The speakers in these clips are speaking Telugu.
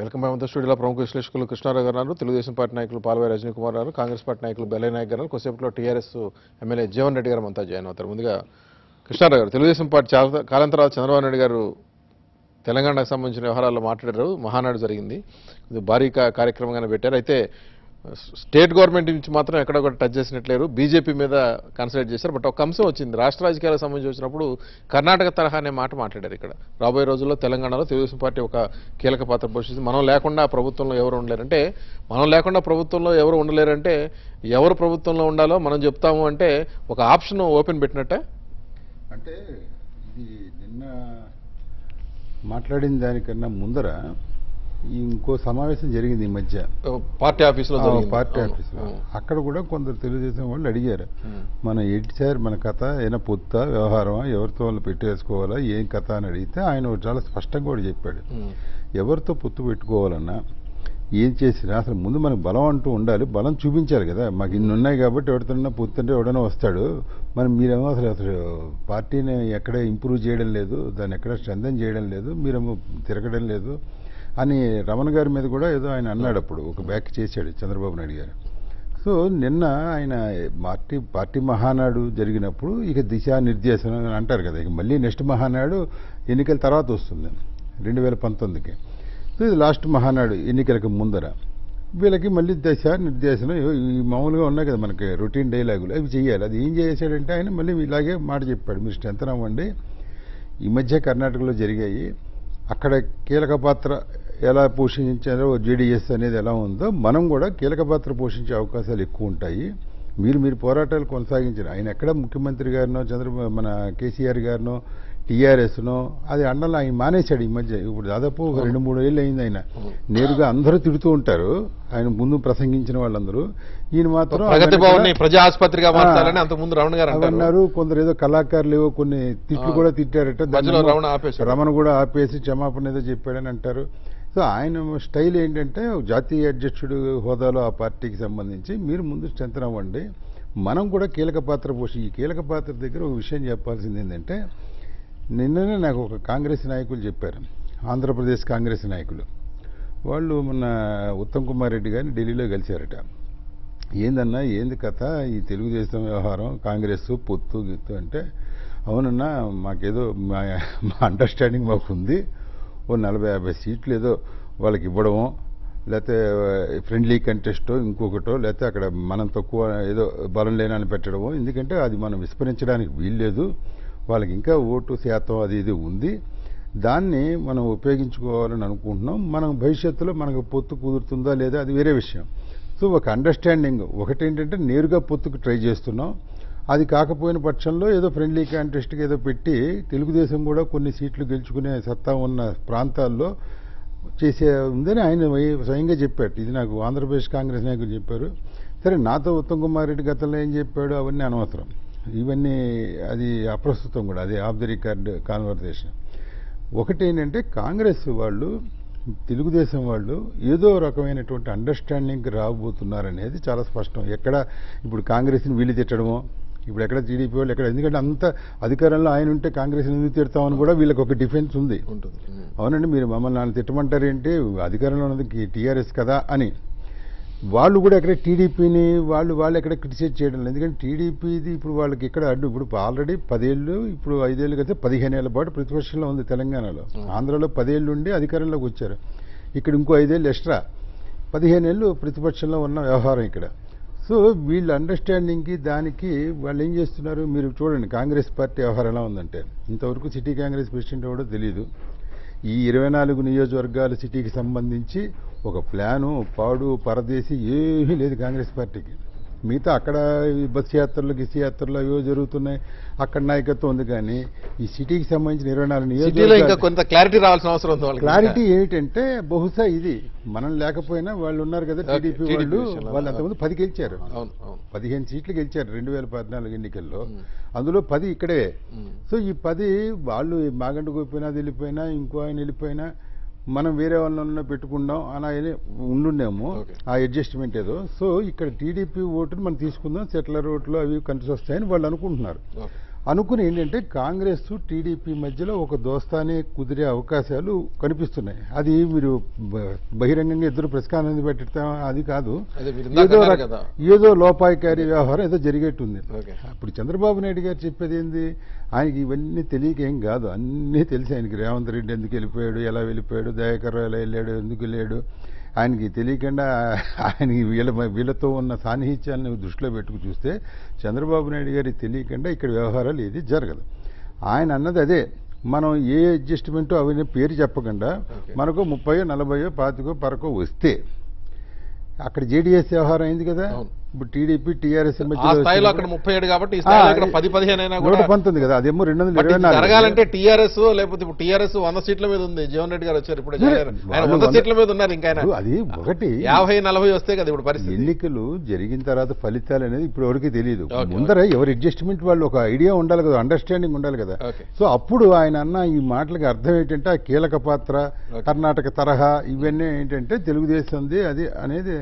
వెల్కమ్ బ్యాక్ టు స్టూడియోలో ప్రముఖ విశ్లేషకులు కృష్ణారావు గారు, తెలుగుదేశం పార్టీ నాయకులు పాల్వాయి రజనీ కుమార్ గారు, కాంగ్రెస్ పార్టీ నాయకులు బెల్లయ్య నాయక్ గారు, కొద్దిసేపట్లో టీఆర్ఎస్ ఎమ్మెల్యే జీవన్ రెడ్డి గారు అంతా జాయిన్ అవుతారు. ముందుగా కృష్ణారావు గారు, తెలుగుదేశం పార్టీ కాలం తర్వాత చంద్రబాబు నాయుడు గారు తెలంగాణకు సంబంధించిన వ్యవహారాల్లో మాట్లాడారు. మహానాడు జరిగింది, ఇది భారీ కార్యక్రమంగానే పెట్టారు. అయితే స్టేట్ గవర్నమెంట్ నుంచి మాత్రం ఎక్కడొకటి టచ్ చేసినట్లేరు, బీజేపీ మీద కన్సల్ట్ చేశారు. బట్ ఒక అంశం వచ్చింది, రాష్ట్ర రాజకీయాలకు సంబంధించి వచ్చినప్పుడు కర్ణాటక తరహా అనే మాట మాట్లాడారు. ఇక్కడ రాబోయే రోజుల్లో తెలంగాణలో తెలుగుదేశం పార్టీ ఒక కీలక పాత్ర పోషిస్తుంది. మనం లేకుండా ప్రభుత్వంలో ఎవరు ఉండలేరంటే, మనం లేకుండా ప్రభుత్వంలో ఎవరు ఉండలేరంటే ఎవరు ప్రభుత్వంలో ఉండాలో మనం చెప్తాము అంటే ఒక ఆప్షన్ ఓపెన్ పెట్టినట్టే. అంటే ఇది నిన్న మాట్లాడిన దానికన్నా ముందర ఇంకో సమావేశం జరిగింది ఈ మధ్య పార్టీ ఆఫీసులో. అక్కడ కూడా కొందరు తెలుగుదేశం వాళ్ళు అడిగారు, మన ఏంటి సార్ మన కథ, ఏదైనా పొత్తా వ్యవహారమా, ఎవరితో వాళ్ళు పెట్టేసుకోవాలా, ఏం కథ అని అడిగితే ఆయన చాలా స్పష్టంగా కూడా చెప్పాడు, ఎవరితో పొత్తు పెట్టుకోవాలన్నా ఏం చేసినా అసలు ముందు మనకు బలం అంటూ ఉండాలి, బలం చూపించాలి కదా. మాకు ఇన్ని ఉన్నాయి కాబట్టి ఎవరితోనైనా పొత్తు అంటే ఎవడైనా వస్తాడు, మరి మీరేమో అసలు పార్టీని ఎక్కడ ఇంప్రూవ్ చేయడం లేదు, దాన్ని ఎక్కడ స్ట్రెంథన్ చేయడం లేదు, మీరేమో తిరగడం లేదు అని రమణ గారి మీద కూడా ఏదో ఆయన అన్నాడు, అప్పుడు ఒక బ్యాక్ చేశాడు చంద్రబాబు నాయుడు గారు. సో నిన్న ఆయన పార్టీ మహానాడు జరిగినప్పుడు ఇక దిశానిర్దేశం అని అంటారు కదా, ఇక మళ్ళీ నెక్స్ట్ మహానాడు ఎన్నికల తర్వాత వస్తుంది 2019కి. సో ఇది లాస్ట్ మహానాడు ఎన్నికలకు ముందర వీళ్ళకి మళ్ళీ దిశానిర్దేశం మామూలుగా ఉన్నాయి కదా మనకి రొటీన్ డైలాగులు, అవి చేయాలి. అది ఏం చేశాడంటే ఆయన మళ్ళీ ఇలాగే మాట చెప్పాడు, మీరు స్ట్రెంత్ అవ్వండి, ఈ మధ్య కర్ణాటకలో జరిగాయి, అక్కడ కీలక పాత్ర ఎలా పోషించారో జేడీఎస్ అనేది ఎలా ఉందో మనం కూడా కీలక పాత్ర పోషించే అవకాశాలు ఎక్కువ ఉంటాయి, మీరు పోరాటాలు కొనసాగించారు. ఆయన ఎక్కడ ముఖ్యమంత్రి గారినో చంద్రబాబు మన కేసీఆర్ గారినో టీఆర్ఎస్నో అది అండలో ఆయన మానేశాడు ఈ మధ్య. ఇప్పుడు దాదాపు 2-3 ఏళ్ళు అయింది ఆయన నేరుగా అందరూ తిడుతూ ఉంటారు, ఆయన ముందు ప్రసంగించిన వాళ్ళందరూ. ఈయన మాత్రం అన్నారు, కొందరు ఏదో కళాకారులు ఏవో కొన్ని తిట్లు కూడా తిట్టారట, రమణ కూడా ఆపేసి క్షమాపణ ఏదో చెప్పాడని అంటారు. సో ఆయన స్టైల్ ఏంటంటే జాతీయ అధ్యక్షుడు హోదాలో ఆ పార్టీకి సంబంధించి మీరు ముందు స్ట్రెంత్ అవ్వండి, మనం కూడా కీలక పాత్ర పోషి. ఈ కీలక పాత్ర దగ్గర ఒక విషయం చెప్పాల్సింది ఏంటంటే, నిన్ననే నాకు ఒక కాంగ్రెస్ నాయకులు చెప్పారు, ఆంధ్రప్రదేశ్ కాంగ్రెస్ నాయకులు, వాళ్ళు మొన్న ఉత్తమ్ కుమార్ రెడ్డి గారిని ఢిల్లీలో కలిశారట. ఏందన్నా ఏంది కథ ఈ తెలుగుదేశం వ్యవహారం, కాంగ్రెస్ పొత్తు గిత్తు అంటే, అవునన్నా మాకేదో మా అండర్స్టాండింగ్ మాకు ఉంది, 40-50 సీట్లు ఏదో వాళ్ళకి ఇవ్వడమో, లేకపోతే ఫ్రెండ్లీ కంటెస్టో ఇంకొకటో, లేకపోతే అక్కడ మనం తక్కువ ఏదో బలం లేనని పెట్టడమో, ఎందుకంటే అది మనం విస్మరించడానికి వీల్లేదు, వాళ్ళకి ఇంకా ఓటు శాతం అది ఇది ఉంది, దాన్ని మనం ఉపయోగించుకోవాలని అనుకుంటున్నాం, మనం భవిష్యత్తులో మనకు పొత్తు కుదురుతుందా లేదా అది వేరే విషయం. సో ఒక అండర్స్టాండింగ్ ఒకటి ఏంటంటే నేరుగా పొత్తుకు ట్రై చేస్తున్నాం, అది కాకపోయిన పక్షంలో ఏదో ఫ్రెండ్లీ కాంటెస్ట్కి ఏదో పెట్టి తెలుగుదేశం కూడా కొన్ని సీట్లు గెలుచుకునే సత్తా ఉన్న ప్రాంతాల్లో చేసే ఉందని ఆయన స్వయంగా చెప్పాడు. ఇది నాకు ఆంధ్రప్రదేశ్ కాంగ్రెస్ నాయకులు చెప్పారు. సరే, నాతో ఉత్తమ్ కుమార్ రెడ్డి గతంలో ఏం చెప్పాడు అవన్నీ అనవసరం, ఇవన్నీ అది అప్రస్తుతం కూడా, అది ఆఫ్ ది రికార్డ్ కాన్వర్సేషన్. ఒకటి ఏంటంటే కాంగ్రెస్ వాళ్ళు తెలుగుదేశం వాళ్ళు ఏదో రకమైనటువంటి అండర్స్టాండింగ్కి రాబోతున్నారనేది చాలా స్పష్టం. ఎక్కడ ఇప్పుడు కాంగ్రెస్ని వీళ్ళు తిట్టడమో, ఇప్పుడు ఎక్కడ టీడీపీ వాళ్ళు ఎక్కడ, ఎందుకంటే అంత అధికారంలో ఆయన ఉంటే కాంగ్రెస్ని ఎందుకు తిడతామని కూడా వీళ్ళకి ఒక డిఫెన్స్ ఉంది. అవునండి, మీరు మమ్మల్ని నన్ను తిట్టమంటారేంటి, అధికారంలో ఉన్నది టీఆర్ఎస్ కదా అని. వాళ్ళు కూడా ఎక్కడ టీడీపీని వాళ్ళు ఎక్కడ క్రిటిసైజ్ చేయడం లేదు, ఎందుకంటే టీడీపీది ఇప్పుడు వాళ్ళకి ఇక్కడ అడ్డు. ఇప్పుడు ఆల్రెడీ 10 ఏళ్ళు, ఇప్పుడు 5 ఏళ్ళు కదా, 15 ఏళ్ల పాటు ప్రతిపక్షంలో ఉంది తెలంగాణలో. ఆంధ్రలో 10 ఏళ్ళు ఉండి అధికారంలోకి వచ్చారు, ఇక్కడ ఇంకో 5 ఏళ్ళు ఎక్స్ట్రా, 15 ఏళ్ళు ప్రతిపక్షంలో ఉన్న వ్యవహారం ఇక్కడ. సో వీళ్ళ అండర్స్టాండింగ్కి దానికి వాళ్ళు ఏం చేస్తున్నారు, మీరు చూడండి కాంగ్రెస్ పార్టీ వ్యవహారం ఎలా ఉందంటే, ఇంతవరకు సిటీ కాంగ్రెస్ ప్రెసిడెంట్ కూడా తెలియదు, ఈ 24 నియోజకవర్గాల సిటీకి సంబంధించి ఒక ప్లాను పాడు పరదేశి ఏమీ లేదు కాంగ్రెస్ పార్టీకి. మిగతా అక్కడ బస్సు యాత్రలు గిస్ యాత్రలు ఏవో జరుగుతున్నాయి, అక్కడ నాయకత్వం ఉంది, కానీ ఈ సిటీకి సంబంధించిన 24 నియోజకవర్గాలు క్లారిటీ ఏమిటంటే, బహుశా ఇది మనం లేకపోయినా వాళ్ళు ఉన్నారు కదా టీడీపీ వాళ్ళు, వాళ్ళు అంతకుముందు 10 గెలిచారు, 15 సీట్లు గెలిచారు 2014 ఎన్నికల్లో, అందులో 10 ఇక్కడే. సో ఈ 10 వాళ్ళు మాగంట గోపినాథ్ వెళ్ళిపోయినా, ఇంకో ఆయన వెళ్ళిపోయినా, మనం వేరే వాళ్ళ పెట్టుకుందాం అని ఉండుండేమో ఆ అడ్జస్ట్మెంట్ ఏదో. సో ఇక్కడ టీడీపీ ఓటును మనం తీసుకుందాం, సెటిలర్ ఓట్లు అవి కలిసి వస్తాయని వాళ్ళు అనుకుంటున్నారు. అనుకుని ఏంటంటే కాంగ్రెస్ టీడీపీ మధ్యలో ఒక దోస్తానే కుదిరే అవకాశాలు కనిపిస్తున్నాయి. అది మీరు బహిరంగంగా ఇద్దరు ప్రశ్నాన్ని పెట్టా అది కాదు, ఏదో లోపాయికారి వ్యవహారం ఏదో జరిగేట్టుంది. ఇప్పుడు చంద్రబాబు నాయుడు గారు చెప్పేది ఏంది, ఆయనకి ఇవన్నీ తెలియక ఏం కాదు, అన్నీ తెలిసి ఆయనకి రేవంత్ రెడ్డి ఎందుకు వెళ్ళిపోయాడు, ఎలా వెళ్ళిపోయాడు, దయాకర్ రావు ఎలా వెళ్ళాడు, ఎందుకు వెళ్ళాడు ఆయనకి తెలియకుండా, ఆయనకి వీళ్ళతో ఉన్న సాన్నిహిత్యాలను దృష్టిలో పెట్టుకు చూస్తే చంద్రబాబు నాయుడు గారికి తెలియకుండా ఇక్కడ వ్యవహారాలు ఏది జరగదు. ఆయన అన్నది అదే, మనం ఏ అడ్జస్ట్మెంట్ అవన్నీ పేరు చెప్పకుండా మనకు 30, 40, 25, 30 వస్తే అక్కడ జేడీఎస్ వ్యవహారం అయింది కదా. ఇప్పుడు టీడీపీ టీఆర్ఎస్ 37 కాబట్టి 119 కదా, అదేమో 224 జరగాలంటే టీఆర్ఎస్ లేకపోతే ఇప్పుడు టీఆర్ఎస్ 100 సీట్ల మీద ఉంది. జగన్ రెడ్డి గారు వచ్చారు, ఇప్పుడు 100 సీట్ల మీద ఉన్నారు. ఇంకా అది ఒకటి 50, 40 వస్తే కదా ఇప్పుడు పరిస్థితి. ఎన్నికలు జరిగిన తర్వాత ఫలితాలు అనేది ఇప్పుడు ఎవరికి తెలియదు. ముందర ఎవరు అడ్జస్ట్మెంట్ వాళ్ళు ఒక ఐడియా ఉండాలి కదా, అండర్స్టాండింగ్ ఉండాలి కదా. సో అప్పుడు ఆయన అన్న ఈ మాటలకు అర్థం ఏంటంటే ఆ కీలక పాత్ర కర్ణాటక తరహా ఇవన్నీ ఏంటంటే తెలుగుదేశంది అది అనేది.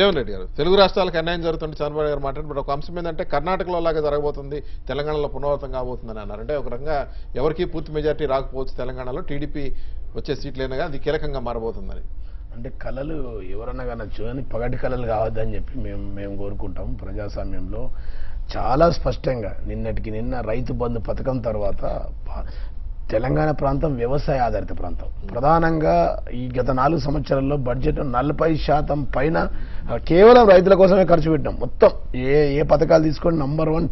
జగన్ రెడ్డి గారు తెలుగు రాష్ట్రాలకు అన్యాయం జరుగుతుంది చంద్రబాబు గారు మాట్లాడి, బట్ ఒక అంశం ఏంటంటే కర్ణాటకలో లాగా జరగబోతుంది, తెలంగాణలో పునరావృతం కాబోతుందని అన్నారంటే ఒక రకంగా ఎవరికి పూర్తి మెజార్టీ రాకపోవచ్చు, తెలంగాణలో టీడీపీ వచ్చే సీట్లైనా అది కీలకంగా మారబోతుందని. అంటే కళలు ఎవరన్నా కానొచ్చు అని పగటి కళలు కావద్దని చెప్పి మేము కోరుకుంటాం. ప్రజాస్వామ్యంలో చాలా స్పష్టంగా నిన్న రైతు బంధు పథకం తర్వాత తెలంగాణ ప్రాంతం వ్యవసాయ ఆధారిత ప్రాంతం. ప్రధానంగా ఈ గత 4 సంవత్సరాల్లో బడ్జెట్ 40% పైన కేవలం రైతుల కోసమే ఖర్చు పెట్టినాం. మొత్తం ఏ పథకాలు తీసుకొని #1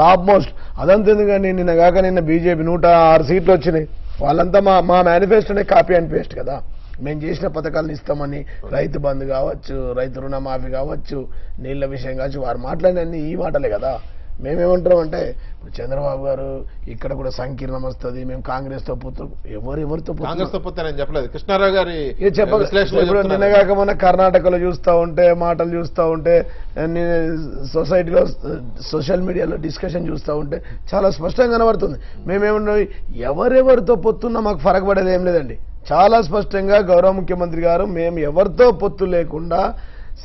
టాప్ మోస్ట్. అదంతేందుగా నిన్న బీజేపీ 106 సీట్లు వచ్చినాయి. వాళ్ళంతా మా మేనిఫెస్టోనే కాపీ అండ్ పేస్ట్ కదా. మేము చేసిన పథకాలను ఇస్తామని, రైతు బంధు కావచ్చు, రైతు రుణమాఫీ కావచ్చు, నీళ్ల విషయం కావచ్చు, వారు మాట్లాడినన్ని ఈ మాటలే కదా. మేమేమంటాం అంటే ఇప్పుడు చంద్రబాబు గారు ఇక్కడ కూడా సంకీర్ణం వస్తుంది, మేము కాంగ్రెస్తో పొత్తు, ఎవరితో చెప్పలేదు. కృష్ణారావు గారు ఇప్పుడు నిన్నగాక మన కర్ణాటకలో చూస్తూ ఉంటే, మాటలు చూస్తూ ఉంటే, సొసైటీలో సోషల్ మీడియాలో డిస్కషన్ చూస్తూ ఉంటే చాలా స్పష్టంగా కనబడుతుంది. మేమేమన్నాం, ఎవరెవరితో పొత్తున్నా మాకు ఫరక్ పడేది ఏం లేదండి. చాలా స్పష్టంగా గౌరవ ముఖ్యమంత్రి గారు మేము ఎవరితో పొత్తు లేకుండా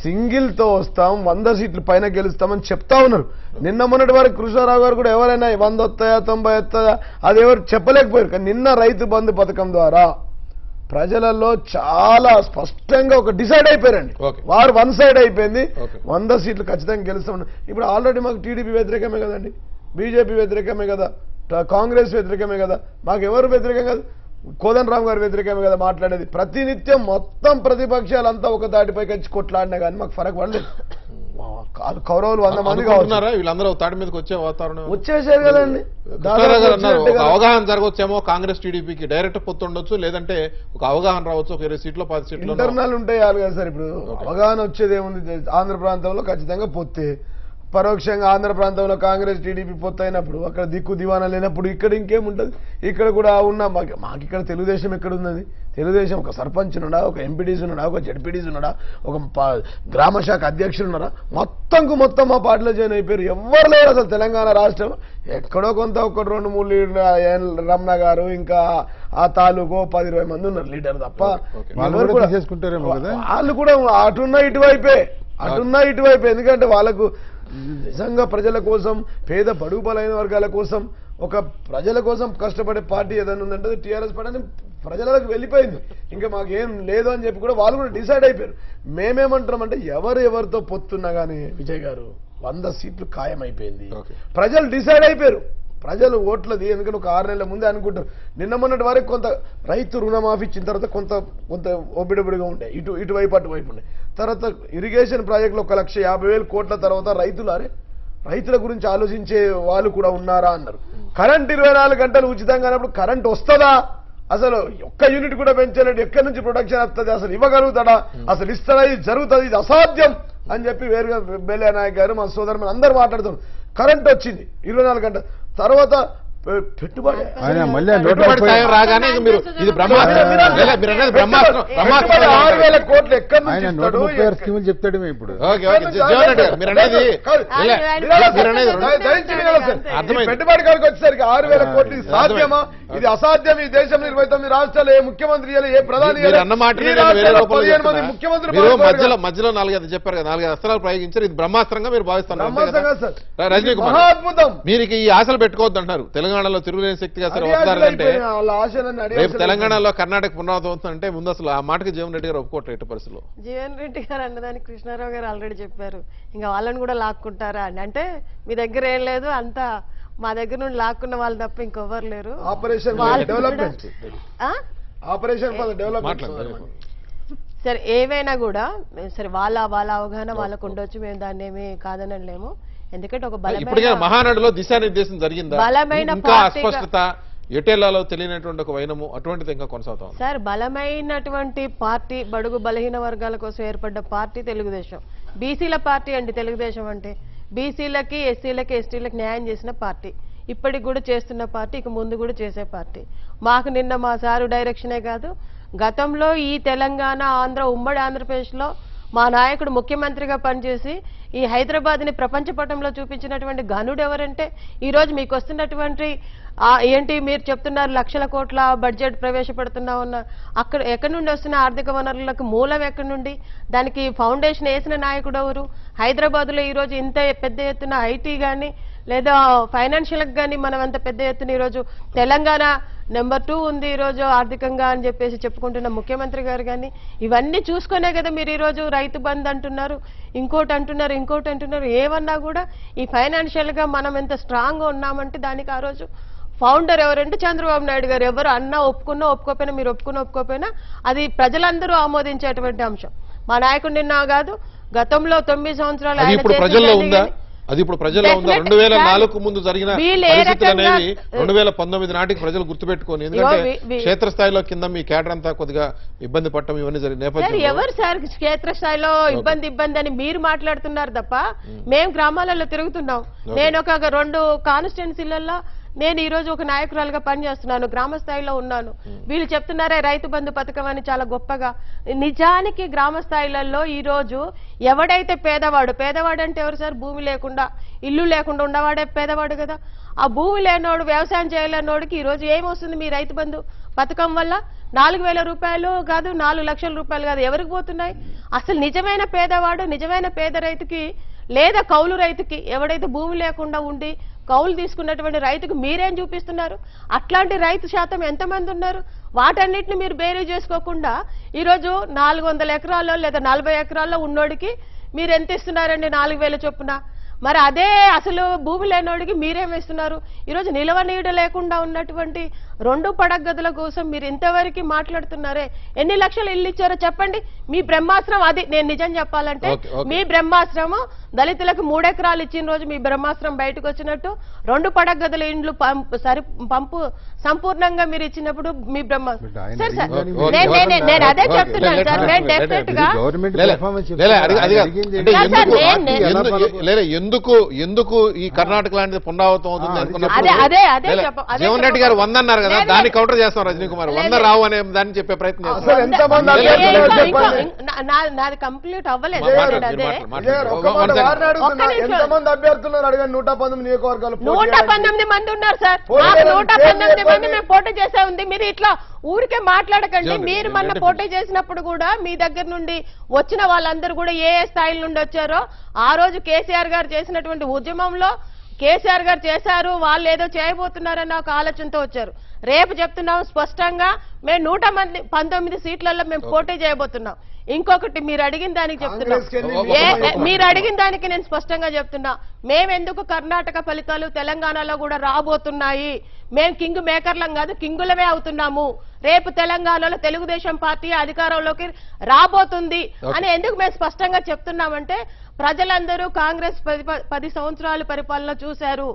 సింగిల్తో వస్తాం, 100 సీట్లు పైన గెలుస్తామని చెప్తా ఉన్నారు. నిన్న మొన్నటి వరకు కృష్ణారావు గారు కూడా ఎవరైనా 100 వస్తాయా 90 వస్తాయా అది ఎవరు చెప్పలేకపోయారు. కానీ నిన్న రైతు బంధు పథకం ద్వారా ప్రజలలో చాలా స్పష్టంగా ఒక డిసైడ్ అయిపోయారండి. వారు 1 సైడ్ అయిపోయింది, 100 సీట్లు ఖచ్చితంగా గెలుస్తామని. ఇప్పుడు ఆల్రెడీ మాకు టీడీపీ వ్యతిరేకమే కదండి, బీజేపీ వ్యతిరేకమే కదా, కాంగ్రెస్ వ్యతిరేకమే కదా, మాకు ఎవరు వ్యతిరేకం కాదు, కోదండరామ్ గారు వ్యతిరేకమే కదా మాట్లాడేది. ప్రతినిత్యం మొత్తం ప్రతిపక్షాలంతా ఒక దాటిపైకి వచ్చి కొట్లాడినా కానీ మాకు ఫరక్ పడలేదు. కౌరవులు 100 మంది కావాలన్నారా, వీళ్ళందరూ తాటి మీదకి వచ్చే వాతావరణం వచ్చేసారు కదండి. అవగాహన జరగవచ్చేమో, కాంగ్రెస్ టీడీపీకి డైరెక్ట్ పొత్తు ఉండొచ్చు, లేదంటే ఒక అవగాహన రావచ్చు, ఒక 20 సీట్లు 10 సీట్లు ఇంటర్నల్ ఉంటాయి కదా సార్. ఇప్పుడు అవగాహన వచ్చేది ఏముంది, ఆంధ్ర ప్రాంతంలో ఖచ్చితంగా పొత్తే, పరోక్షంగా ఆంధ్ర ప్రాంతంలో కాంగ్రెస్ టీడీపీ పొత్తు అయినప్పుడు అక్కడ దిక్కు దివానా లేనప్పుడు ఇక్కడ ఇంకేముంటుంది. ఇక్కడ కూడా ఉన్న మాకు ఇక్కడ తెలుగుదేశం ఎక్కడ ఉన్నది, తెలుగుదేశం ఒక సర్పంచ్ ఉన్నాడా, ఒక ఎంపీడీసీ ఉన్నాడా, ఒక జెడ్పీడీసీ ఉన్నాడా, ఒక గ్రామ శాఖ అధ్యక్షులు ఉన్నారా, మొత్తంకు మొత్తం మా పార్టీలో జాయిన్ అయిపోయారు. ఎవరు లేరు అసలు తెలంగాణ రాష్ట్రం. ఎక్కడో కొంత ఒక 2-3 లీడర్లు, రమణ గారు ఇంకా ఆ తాలూకు 10-20 మంది ఉన్నారు లీడర్ తప్ప. వాళ్ళు కూడా అటున్నా ఇటువైపే ఎందుకంటే వాళ్ళకు నిజంగా ప్రజల కోసం, పేద బడుగు బలైన వర్గాల కోసం, ఒక ప్రజల కోసం కష్టపడే పార్టీ ఏదైనా ఉందంటే టీఆర్ఎస్ పార్టీ ప్రజలకు వెళ్ళిపోయింది. ఇంకా మాకేం లేదు అని చెప్పి కూడా వాళ్ళు కూడా డిసైడ్ అయిపోయారు. మేమేమంటున్నాం అంటే ఎవరితో పొత్తున్నా కానీ విజయ్ గారు 100 సీట్లు ఖాయమైపోయింది, ప్రజలు డిసైడ్ అయిపోయారు, ప్రజలు ఓట్లది. ఎందుకంటే ఒక 6 నెలల ముందే అనుకుంటారు. నిన్న మొన్నటి వరకు కొంత రైతు రుణమాఫీ ఇచ్చిన తర్వాత కొంత ఒబిడొబిడిగా ఉండే, ఇటువైపు అటువైపు ఉండే. తర్వాత ఇరిగేషన్ ప్రాజెక్టులు 1,50,000 కోట్ల తర్వాత రైతుల గురించి ఆలోచించే వాళ్ళు కూడా ఉన్నారా అన్నారు. కరెంట్ 24 గంటలు ఉచితంగా అన్నప్పుడు కరెంట్ వస్తుందా, అసలు ఒక్క యూనిట్ కూడా పెంచలేడు, ఎక్కడి నుంచి ప్రొడక్షన్ వస్తుంది, అసలు ఇవ్వగలుగుతాడా, అసలు ఇస్తాడా, ఇది జరుగుతుంది, ఇది అసాధ్యం అని చెప్పి వేరుగా బెల్లే నాయక్ గారు, మా సోదరు, అందరూ మాట్లాడుతున్నారు. కరెంట్ వచ్చింది 24 గంటలు తర్వాత పెట్టుబడి ఆయన మళ్ళీ పెట్టుబడి సాయం రాగానే మీరు ఇది బ్రహ్మాస్త్రం 6000 కోట్లు ఎక్కడ నుంచి ఇస్తాడు స్కీములు చెప్తాడు మేము ఇప్పుడు పెట్టుబడి కాడికి వచ్చేసరికి 6000 కోట్లు సాధ్యమా? ఇది అసాధ్యం. ఈ దేశంలో 29 రాష్ట్రాలు ఏ ముఖ్యమంత్రి ఏ ప్రధాని అన్నమాట 15 మంది ముఖ్యమంత్రులు మధ్యలో నాలుగైదు చెప్పారు కదా, 4 అస్త్రాలు ప్రయోగించారు. ఇది బ్రహ్మాస్త్రంగా మీరు భావిస్తున్నారు రజనీ కుమార్. మీరు ఈ ఆశలు పెట్టుకోవద్దు అంటున్నారు తెలంగాణలో తిరుగులేని శక్తిగా అసలు వస్తారంటే. రేపు తెలంగాణలో కర్ణాటక పునరావృతం అవుతుందంటే ముందు అసలు ఆ మాటకి జీవన్ రెడ్డి గారు ఒప్పుకోవట్లేదు ఎట్టి పరిస్థితుల్లో. జీవన్ రెడ్డి గారు అన్నదానికి కృష్ణారావు గారు ఆల్రెడీ చెప్పారు ఇంకా వాళ్ళని కూడా లాక్కుంటారా అని. అంటే మీ దగ్గర ఏం లేదు, అంతా మా దగ్గర నుండి లాక్కున్న వాళ్ళు తప్ప ఇంకెవరు లేరు. సరే ఏవైనా కూడా సరే వాళ్ళ అవగాహన వాళ్ళకు ఉండొచ్చు, మేము దాన్ని ఏమీ కాదనలేము. ఎందుకంటే ఒక బలమైన మహానాడులో దిశానిర్దేశం జరిగింది, బలమైన అస్పష్టత ఎటేలాలో తెలియనటువంటి ఒక వైనము అటువంటిది ఇంకా కొనసాగుతాం సార్. బలమైనటువంటి పార్టీ, బడుగు బలహీన వర్గాల కోసం ఏర్పడ్డ పార్టీ తెలుగుదేశం. బీసీల పార్టీ అండి తెలుగుదేశం అంటే, బీసీలకి ఎస్సీలకి ఎస్టీలకి న్యాయం చేసిన పార్టీ, ఇప్పటికి కూడా చేస్తున్న పార్టీ, ఇక ముందు కూడా చేసే పార్టీ. మాకు నిన్న మా సారు డైరెక్షనే కాదు, గతంలో ఈ తెలంగాణ ఆంధ్ర ఉమ్మడి ఆంధ్రప్రదేశ్లో మా నాయకుడు ముఖ్యమంత్రిగా పనిచేసి ఈ హైదరాబాద్ని ప్రపంచ పటంలో చూపించినటువంటి ఘనుడు ఎవరంటే ఈరోజు మీకు వస్తున్నటువంటి ఏంటి మీరు చెప్తున్నారు 1,00,000 కోట్ల బడ్జెట్ ప్రవేశపెడుతున్నా ఉన్న అక్కడ ఎక్కడి నుండి వస్తున్న ఆర్థిక వనరులకు మూలం ఎక్కడి నుండి, దానికి ఫౌండేషన్ వేసిన నాయకుడు ఎవరు? హైదరాబాద్లో ఈరోజు ఇంత పెద్ద ఎత్తున ఐటీ కానీ లేదా ఫైనాన్షియల్కి కానీ మనం అంత పెద్ద ఎత్తున ఈరోజు తెలంగాణ నెంబర్ 2 ఉంది ఈరోజు ఆర్థికంగా అని చెప్పేసి చెప్పుకుంటున్న ముఖ్యమంత్రి గారు కానీ ఇవన్నీ చూసుకునే కదా మీరు ఈరోజు రైతు బంద్ అంటున్నారు, ఇంకోటి అంటున్నారు. ఏమన్నా కూడా ఈ ఫైనాన్షియల్గా మనం ఎంత స్ట్రాంగ్గా ఉన్నామంటే దానికి ఆ రోజు ఫౌండర్ ఎవరంటే చంద్రబాబు నాయుడు గారు. ఎవరు అన్నా ఒప్పుకున్నా ఒప్పుకోపోయినా, మీరు ఒప్పుకోపోయినా అది ప్రజలందరూ ఆమోదించేటువంటి అంశం. మా నాయకుడు నిన్నా కాదు, గతంలో 9 సంవత్సరాలు ఆయన అది ఇప్పుడు ప్రజల్లో ఉందా? 2004 ముందు జరిగిన పరిస్థితులు అనేవి 2019 నాటికి ప్రజలు గుర్తుపెట్టుకోని, ఎందుకంటే క్షేత్రస్థాయిలో కింద మీ కేటర్ అంతా కొద్దిగా ఇబ్బంది పడటం ఇవన్నీ జరిగిన నేపథ్యం. ఎవరు సార్ క్షేత్రస్థాయిలో ఇబ్బంది అని మీరు మాట్లాడుతున్నారు తప్ప మేము గ్రామాలలో తిరుగుతున్నాం. నేను ఒక 2 కాన్స్టిట్యున్సీలలో నేను ఈ రోజు ఒక నాయకురాలుగా పనిచేస్తున్నాను, గ్రామ స్థాయిలో ఉన్నాను. వీళ్ళు చెప్తున్నారే రైతు బంధు పథకం అని చాలా గొప్పగా, నిజానికి గ్రామ స్థాయిలలో ఈరోజు ఎవడైతే పేదవాడు అంటే ఎవరు సార్? భూమి లేకుండా ఇల్లు లేకుండా ఉండవాడే పేదవాడు కదా. ఆ భూమి లేనోడు వ్యవసాయం చేయలేనోడికి ఈరోజు ఏమొస్తుంది మీ రైతు బంధు పథకం వల్ల? 4,000 రూపాయలు కాదు, 4,00,000 రూపాయలు కాదు, ఎవరికి పోతున్నాయి? అసలు నిజమైన పేదవాడు, నిజమైన పేద రైతుకి లేదా కౌలు రైతుకి, ఎవడైతే భూమి లేకుండా ఉండి కౌలు తీసుకున్నటువంటి రైతుకు మీరేం చూపిస్తున్నారు? అట్లాంటి రైతు శాతం ఎంతమంది ఉన్నారు? వాటన్నిటిని మీరు బేరీ చేసుకోకుండా ఈరోజు 400 ఎకరాల్లో లేదా 40 ఎకరాల్లో ఉన్నోడికి మీరు ఎంత ఇస్తున్నారండి? 4,000 చొప్పున. మరి అదే అసలు భూమి లేనోడికి మీరేమిస్తున్నారు? ఈరోజు నిలవ నీడ లేకుండా ఉన్నటువంటి 2 పడగదుల కోసం మీరు ఇంతవరకు మాట్లాడుతున్నారే. ఎన్ని లక్షలు ఇల్లు ఇచ్చారో చెప్పండి. మీ బ్రహ్మాస్త్రం అది. నేను నిజం చెప్పాలంటే మీ బ్రహ్మాస్త్రము దళితులకు 3 ఎకరాలు ఇచ్చిన రోజు మీ బ్రహ్మాస్త్రం బయటకు వచ్చినట్టు, 2 పడగదుల ఇండ్లు సంపూర్ణంగా మీరు ఇచ్చినప్పుడు మీ బ్రహ్మాస్త్రం సార్. నేను అదే చెప్తున్నాను సార్, నేను డెఫినెట్ గా ఎందుకు ఈ కర్ణాటక లాంటిది పునరావృతం అవుతుంది అనుకున్నప్పుడు జీవన్ రెడ్డి గారు 100 అన్నారు కదా, దాన్ని కౌంటర్ చేస్తాం రజనీ కుమార్. 100 రావు అనే దాన్ని చెప్పే ప్రయత్నం నాది కంప్లీట్ అవ్వలేదు. 119 మంది ఉన్నారు సార్, 119 మంది మేము పోటీ చేసే ఉంది. మీరు ఇట్లా ఊరికే మాట్లాడకండి. మీరు మన పోటీ చేసినప్పుడు కూడా మీ దగ్గర నుండి వచ్చిన వాళ్ళందరూ కూడా ఏ స్థాయిల నుండి వచ్చారో, ఆ రోజు కేసీఆర్ గారు చేసినటువంటి ఉద్యమంలో కేసీఆర్ గారు చేశారు, వాళ్ళు ఏదో చేయబోతున్నారన్న ఒక ఆలోచనతో వచ్చారు. రేపు చెప్తున్నాం స్పష్టంగా, మేము 119 సీట్లలో మేము పోటీ చేయబోతున్నాం. ఇంకొకటి మీరు అడిగిన దానికి చెప్తున్నా, మీరు అడిగిన దానికి నేను స్పష్టంగా చెప్తున్నా, మేమెందుకు కర్ణాటక ఫలితాలు తెలంగాణలో కూడా రాబోతున్నాయి, మేము కింగ్ మేకర్లం కాదు కింగులమే అవుతున్నాము, రేపు తెలంగాణలో తెలుగుదేశం పార్టీ అధికారంలోకి రాబోతుంది అని ఎందుకు మేము స్పష్టంగా చెప్తున్నామంటే, ప్రజలందరూ కాంగ్రెస్ 10 సంవత్సరాలు పరిపాలన చూశారు,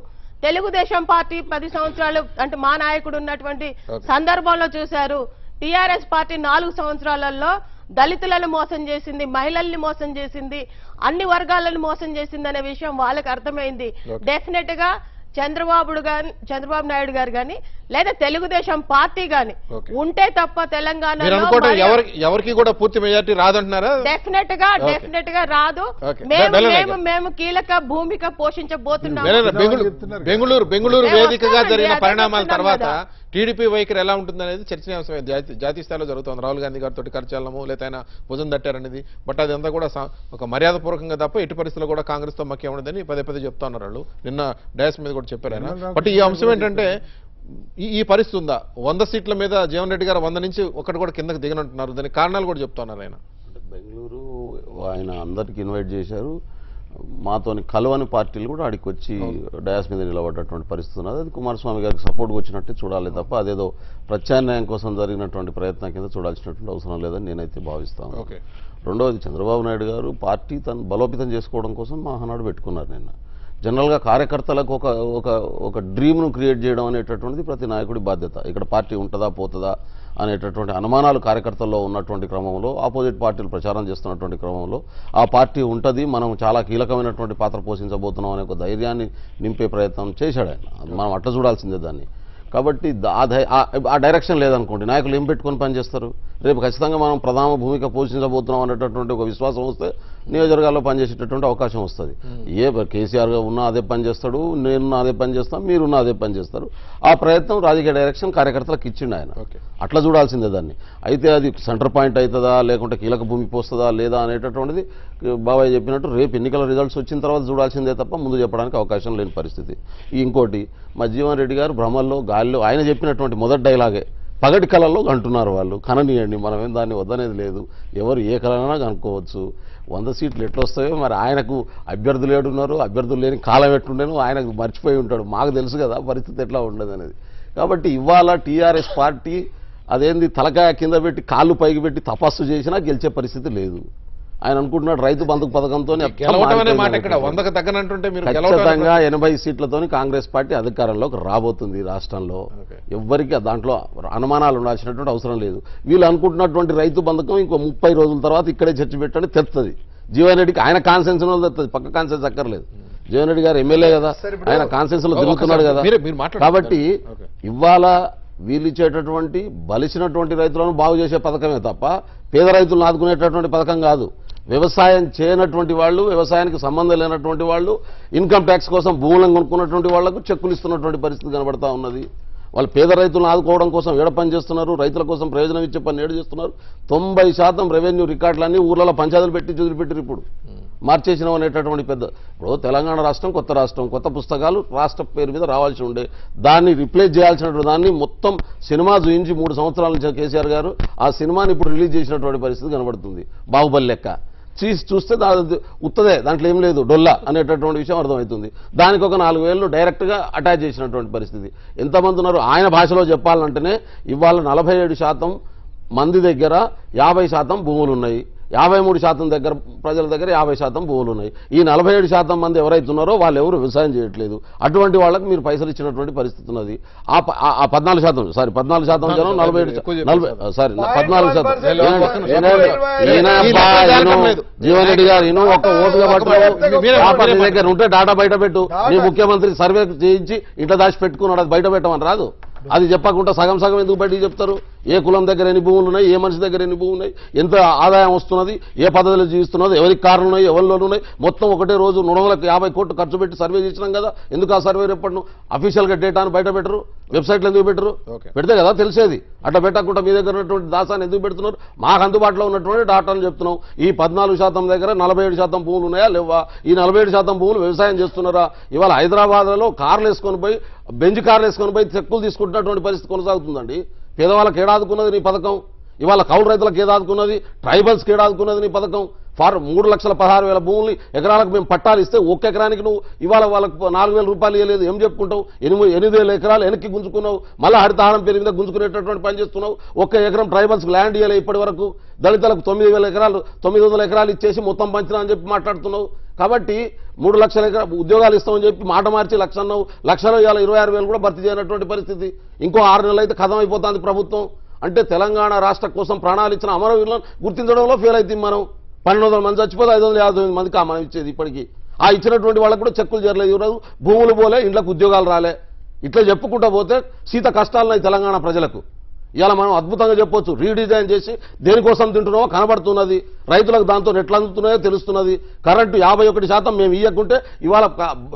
తెలుగుదేశం పార్టీ 10 సంవత్సరాలు అంటే మా నాయకుడు ఉన్నటువంటి సందర్భంలో చూశారు. టీఆర్ఎస్ పార్టీ 4 సంవత్సరాలలో దళితులను మోసం చేసింది, మహిళల్ని మోసం చేసింది, అన్ని వర్గాలను మోసం చేసింది అనే విషయం వాళ్ళకి అర్థమైంది. డెఫినెట్ గా చంద్రబాబు నాయుడు గారు గాని లేదా తెలుగుదేశం పార్టీ గాని ఉంటే తప్ప తెలంగాణలో ఎవరికి కూడా పూర్తి మెజారిటీ రాదంటున్నారా? డెఫినెట్ గా రాదు. మేము కీలక భూమిక పోషించబోతున్నాం. బెంగుళూరు వేదికగా జరిగిన పరిణామాల తర్వాత టీడీపీ వైఖరి ఎలా ఉంటుందనేది చర్చనీయాంశమైంది. జాతీయ స్థాయిలో జరుగుతుంది. రాహుల్ గాంధీ గారితో కరచాలము లేదా ఆయన భుజం తట్టారనేది, బట్ అదంతా కూడా ఒక మర్యాద పూర్వకంగా తప్ప ఎటు పరిస్థితుల్లో కూడా కాంగ్రెస్తో మక్కే ఉండదని పదే చెప్తా ఉన్నారు వాళ్ళు. నిన్న డయాస్ మీద కూడా చెప్పారు ఆయన. బట్ ఈ అంశం ఏంటంటే ఈ పరిస్థితి ఉందా? 100 సీట్ల మీద జీవన్ రెడ్డి గారు 100 నుంచి ఒకటి కూడా కిందకు దిగనంటున్నారు. దానికి కారణాలు కూడా చెప్తా ఉన్నారు ఆయన. బెంగళూరు ఆయన అందరికి ఇన్వైట్ చేశారు. మాతోని కలవని పార్టీలు కూడా ఆడికి వచ్చి డయాస్ మీద నిలబడ్డటువంటి పరిస్థితి ఉన్నది. అది కుమారస్వామి గారికి సపోర్ట్గా వచ్చినట్టు చూడాలి తప్ప అదేదో ప్రత్యామ్నాయం కోసం జరిగినటువంటి ప్రయత్నం కింద చూడాల్సినటువంటి అవసరం లేదని నేనైతే భావిస్తాను. రెండవది, చంద్రబాబు నాయుడు గారు పార్టీ తను బలోపేతం చేసుకోవడం కోసం మహానాడు పెట్టుకున్నారు నిన్న. జనరల్గా కార్యకర్తలకు ఒక ఒక ఒక డ్రీమ్ను క్రియేట్ చేయడం అనేటటువంటిది ప్రతి నాయకుడి బాధ్యత. ఇక్కడ పార్టీ ఉంటుందా పోతుందా అనేటటువంటి అనుమానాలు కార్యకర్తల్లో ఉన్నటువంటి క్రమంలో, ఆపోజిట్ పార్టీలు ప్రచారం చేస్తున్నటువంటి క్రమంలో ఆ పార్టీ ఉంటుంది, మనం చాలా కీలకమైనటువంటి పాత్ర పోషించబోతున్నాం అనే ఒక ధైర్యాన్ని నింపే ప్రయత్నం చేశాడు ఆయన. మనం అట్లా చూడాల్సిందే దాన్ని. కాబట్టి ఆ డైరెక్షన్ లేదనుకోండి, నాయకులు ఏం పెట్టుకొని పనిచేస్తారు? రేపు ఖచ్చితంగా మనం ప్రధాన భూమిక పోషించబోతున్నాం అనేటటువంటి ఒక విశ్వాసం వస్తే నియోజకవర్గాల్లో పనిచేసేటటువంటి అవకాశం వస్తుంది. కేసీఆర్గా ఉన్నా అదే పనిచేస్తాడు, నేనున్నా అదే పనిచేస్తాను, మీరున్నా అదే పనిచేస్తారు. ఆ ప్రయత్నం రాజకీయ డైరెక్షన్ కార్యకర్తలకు ఇచ్చిండు ఆయన. అట్లా చూడాల్సిందే దాన్ని. అయితే అది సెంటర్ పాయింట్ అవుతుందా లేకుంటే కీలక భూమికి పోస్తుందా లేదా అనేటటువంటిది బాబాయ్ చెప్పినట్టు రేపు ఎన్నికల రిజల్ట్స్ వచ్చిన తర్వాత చూడాల్సిందే తప్ప ముందు చెప్పడానికి అవకాశం లేని పరిస్థితి. ఇంకోటి, మా జీవన్ రెడ్డి గారు భ్రమల్లో గాల్లో ఆయన చెప్పినటువంటి మొదటి డైలాగే పగటి కళల్లో అంటున్నారు వాళ్ళు. కననీయండి, మనమేం దాన్ని వద్దనేది లేదు. ఎవరు ఏ కళనా కనుక్కోవచ్చు. 100 సీట్లు ఎట్లొస్తాయో మరి ఆయనకు అభ్యర్థులు ఏడున్నారు, అభ్యర్థులు లేని కాలం ఎట్లుండేనో ఆయనకు మర్చిపోయి ఉంటాడు. మాకు తెలుసు కదా పరిస్థితి ఎట్లా ఉండదు అనేది. కాబట్టి ఇవాళ టీఆర్ఎస్ పార్టీ అదేంది తలకాయ కింద పెట్టి కాళ్ళు పైకి పెట్టి తపస్సు చేసినా గెలిచే పరిస్థితి లేదు. ఆయన అనుకుంటున్నాడు రైతు బంధు పథకంతో ఖచ్చితంగా 80 సీట్లతో కాంగ్రెస్ పార్టీ అధికారంలోకి రాబోతుంది రాష్ట్రంలో. ఎవ్వరికి దాంట్లో అనుమానాలు ఉండాల్సినటువంటి అవసరం లేదు. వీళ్ళు అనుకుంటున్నటువంటి రైతు బంధకం ఇంకో 30 రోజుల తర్వాత ఇక్కడే చర్చ పెట్టండి తెస్తుంది. జీవన్ రెడ్డికి ఆయన కాన్సెన్స్ తెస్తుంది, పక్క కాన్సెన్స్ అక్కర్లేదు. జీవన్ రెడ్డి గారు ఎమ్మెల్యే కదా, ఆయన కాన్సెన్స్ లో తిరుగుతున్నాడు కదా. కాబట్టి ఇవాళ వీళ్ళిచ్చేటటువంటి బలిసినటువంటి రైతులను బాగు చేసే పథకమే తప్ప పేద రైతులను ఆదుకునేటటువంటి పథకం కాదు. వ్యవసాయం చేయనటువంటి వాళ్ళు, వ్యవసాయానికి సంబంధం లేనటువంటి వాళ్ళు, ఇన్కమ్ ట్యాక్స్ కోసం భూములను కొనుక్కున్నటువంటి వాళ్లకు చెక్కులు ఇస్తున్నటువంటి పరిస్థితి కనబడతా ఉన్నది. వాళ్ళు పేద రైతులను ఆదుకోవడం కోసం ఏడ పని చేస్తున్నారు, రైతుల కోసం ప్రయోజనం ఇచ్చే పని ఏడు చేస్తున్నారు. 90% రెవెన్యూ రికార్డులన్నీ ఊర్లలో పంచాయతీలు పెట్టి చదివిపెట్టారు. ఇప్పుడు మార్చేసినాం అనేటటువంటి పెద్ద. ఇప్పుడు తెలంగాణ రాష్ట్రం కొత్త రాష్ట్రం, కొత్త పుస్తకాలు రాష్ట్ర పేరు మీద రావాల్సి ఉండే దాన్ని రిప్లేస్ చేయాల్సినటువంటి దాన్ని మొత్తం సినిమా చూయించి 3 సంవత్సరాల నుంచి కేసీఆర్ గారు ఆ సినిమాని ఇప్పుడు రిలీజ్ చేసినటువంటి పరిస్థితి కనబడుతుంది. బాహుబలి లెక్క చూస్తే ఉత్తదే, దాంట్లో ఏం లేదు డొల్లా అనేటటువంటి విషయం అర్థమవుతుంది. దానికి ఒక 4,000 డైరెక్ట్గా అటాచ్ చేసినటువంటి పరిస్థితి. ఎంతమంది ఉన్నారు? ఆయన భాషలో చెప్పాలంటేనే ఇవాళ 47% మంది దగ్గర 50% భూములు ఉన్నాయి, 53% దగ్గర ప్రజల దగ్గర 50% భూములు ఉన్నాయి. ఈ 47% మంది ఎవరైతే ఉన్నారో వాళ్ళు ఎవరు వ్యవసాయం చేయట్లేదు. అటువంటి వాళ్ళకి మీరు పైసలు ఇచ్చినటువంటి పరిస్థితి ఉన్నది. ఆ 14% సారీ 14% జనం 47 సారీ 14%. జీవన్ రెడ్డి గారు ఇను ఒక ఓటుగా పట్టు దగ్గర ఉంటే డాటా బయట పెట్టు. నీ ముఖ్యమంత్రి సర్వే చేయించి ఇంట్లో దాచి పెట్టుకున్నాడు, అది బయట పెట్టమని రాదు. అది చెప్పకుండా సగం ఎందుకు బయటికి చెప్తారు? ఏ కులం దగ్గర ఎన్ని భూములు ఉన్నాయి, ఏ మనిషి దగ్గర ఎన్ని భూములు ఉన్నాయి, ఎంత ఆదాయం వస్తున్నది, ఏ పద్ధతిలో జీవిస్తున్నది, ఎవరికి కార్లు ఉన్నాయి, ఎవరిలోనూ ఉన్నాయి, మొత్తం ఒకటే రోజు 450 కోట్లు ఖర్చు పెట్టి సర్వే చేసినాం కదా. ఎందుకు ఆ సర్వే ఎప్పుడు అఫీషియల్గా డేటాను బయట పెట్టరు? వెబ్సైట్లు ఎందుకు పెట్టరు? పెడితే కదా తెలిసేది. అట్లా పెట్టకుండా మీ దగ్గర ఉన్నటువంటి దాసాన్ని ఎందుకు పెడుతున్నారు? మాకు అందుబాటులో ఉన్నటువంటి డాటాను చెప్తున్నాం. ఈ 14% దగ్గర 47% భూములు ఉన్నాయా లేవా? ఈ 47% భూములు వ్యవసాయం చేస్తున్నారా? ఇవాళ హైదరాబాద్లో కార్లు వేసుకొని పోయి, బెంజ్ కార్లు వేసుకొని పోయి చెక్కులు తీసుకుంటున్నటువంటి పరిస్థితి కొనసాగుతుందండి. పేదవాళ్ళకి ఏడాదుకున్నది నీ పథకం, ఇవాళ కౌలు రైతులకు ఏడాదుకున్నది, ట్రైబల్స్కి ఏడాదుకున్నది నీ పథకం. 3,16,000 భూములు ఎకరాలకు మేము పట్టాలు ఇస్తే ఒక్క ఎకరానికి నువ్వు ఇవాళ వాళ్ళకు 4,000 రూపాయలు ఇవ్వలేదు. ఏం చెప్పుకుంటావు? 8,000 ఎకరాలు వెనక్కి గుంజుకున్నావు, మళ్ళీ హరితహారం పేరు మీద గుంజుకునేటటువంటి పని చేస్తున్నావు. ఒక్క ఎకరం ట్రైబల్స్కి ల్యాండ్ ఇవ్వలేదు ఇప్పటి వరకు. దళితులకు 9,000 ఎకరాలు 900 ఎకరాలు ఇచ్చేసి మొత్తం పంచినా అని చెప్పి మాట్లాడుతున్నావు. కాబట్టి 3 లక్షల ఉద్యోగాలు ఇస్తామని చెప్పి మాట మార్చి లక్షలో ఇవాళ 26,000 కూడా భర్తీ చేయనటువంటి పరిస్థితి. ఇంకో 6 నెలలు అయితే కథం అయిపోతుంది ప్రభుత్వం. అంటే తెలంగాణ రాష్ట్రం కోసం ప్రాణాలు ఇచ్చిన అమరవీరులను గుర్తించడంలో ఫెయిల్ అవుతుంది మనం. 1,200 మంది చచ్చిపోతే 558 మందికి మనం ఇచ్చేది ఇప్పటికీ. ఆ ఇచ్చినటువంటి వాళ్ళకు కూడా చెక్కులు చేరలేదు, ఇవ్వలేదు, భూములు పోలే, ఇంట్లోకి ఉద్యోగాలు రాలే. ఇట్లా చెప్పుకుంటూ పోతే సీత కష్టాలున్నాయి తెలంగాణ ప్రజలకు. ఇలా మనం అద్భుతంగా చెప్పొచ్చు, రీడిజైన్ చేసి దేనికోసం తింటున్నామో కనబడుతున్నది, రైతులకు దాంతో ఎట్లా అందుతున్నాయో తెలుస్తున్నది. కరెంటు 51% మేము ఇవ్వకుంటే ఇవాళ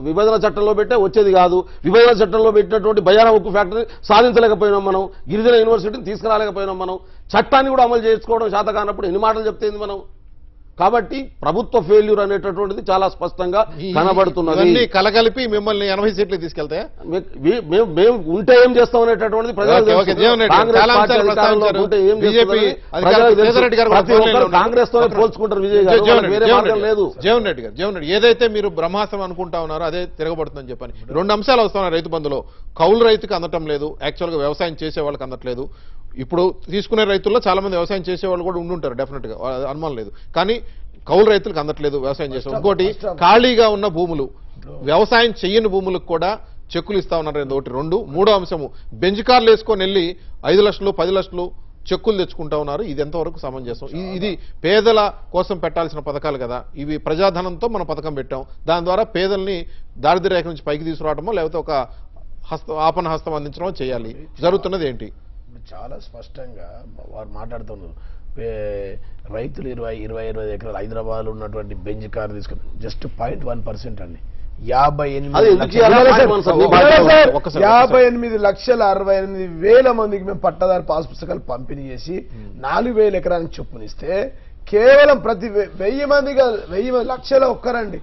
విభజన చట్టంలో పెట్టే వచ్చేది కాదు. విభజన చట్టంలో పెట్టినటువంటి బయానా ఉక్కు ఫ్యాక్టరీ సాధించలేకపోయినాం మనం, గిరిజన యూనివర్సిటీని తీసుకురాలేకపోయినాం మనం, చట్టాన్ని కూడా అమలు చేసుకోవడం శాత కానప్పుడు ఎన్ని మాటలు చెప్తేంది మనం. కాబట్టి ప్రభుత్వ ఫెయిల్యూర్ అనేటటువంటిది చాలా స్పష్టంగా కనబడుతున్నది. కలగలిపి మిమ్మల్ని 80 సీట్లు తీసుకెళ్తాయి, మేము ఉంటే ఏం చేస్తాం అనేటటువంటిది కాంగ్రెస్ తో పోల్చుకుంటారు. విజయ్ గారు, జగన్ రెడ్డి గారు, జగన్ రెడ్డి ఏదైతే మీరు బ్రహ్మాస్త్రం అనుకుంటా ఉన్నారో అదే తిరగబడుతుందని చెప్పని రెండు అంశాలు వస్తున్నారు. రైతు బంధులో కౌలు రైతుకు అందటం లేదు, యాక్చువల్ గా వ్యవసాయం చేసే వాళ్ళకి అందట్లేదు. ఇప్పుడు తీసుకునే రైతుల్లో చాలా మంది వ్యవసాయం చేసేవాళ్ళు కూడా ఉండుంటారు, డెఫినెట్ గా అనుమానం లేదు, కానీ కౌలు రైతులకు అందట్లేదు వ్యవసాయం చేసే. ఇంకోటి ఖాళీగా ఉన్న భూములు, వ్యవసాయం చెయ్యని భూములకు కూడా చెక్కులు ఇస్తా ఉన్నారు, ఒకటి. రెండు, మూడో అంశము బెంచ్ కార్లు వేసుకొని వెళ్ళి 5 లక్షలు 10 లక్షలు చెక్కులు తెచ్చుకుంటా ఉన్నారు. ఇది ఎంతవరకు సమంజసం? ఇది పేదల కోసం పెట్టాల్సిన పథకాలు కదా, ఇవి ప్రజాధనంతో మనం పథకం పెట్టాం, దాని ద్వారా పేదల్ని దారిద్ర్య రేఖ నుంచి పైకి తీసుకురావడమో లేకపోతే ఒక ఆపణ హస్తం అందించడం చేయాలి. జరుగుతున్నది ఏంటి? చాలా స్పష్టంగా వారు మాట్లాడుతున్నారు, రైతులు 20-25 ఎకరాలు హైదరాబాద్లో ఉన్నటువంటి బెంజ్ కార్ తీసుకుని జస్ట్ 0.1% అండి, 58,68,000 మందికి మేము పట్టాదారు పాస్ పుస్తకాలు పంపిణీ చేసి 4,000 ఎకరాలకు చొప్పునిస్తే కేవలం ప్రతి 1,000 మందికి 1,000 లక్షల ఒక్కరండి,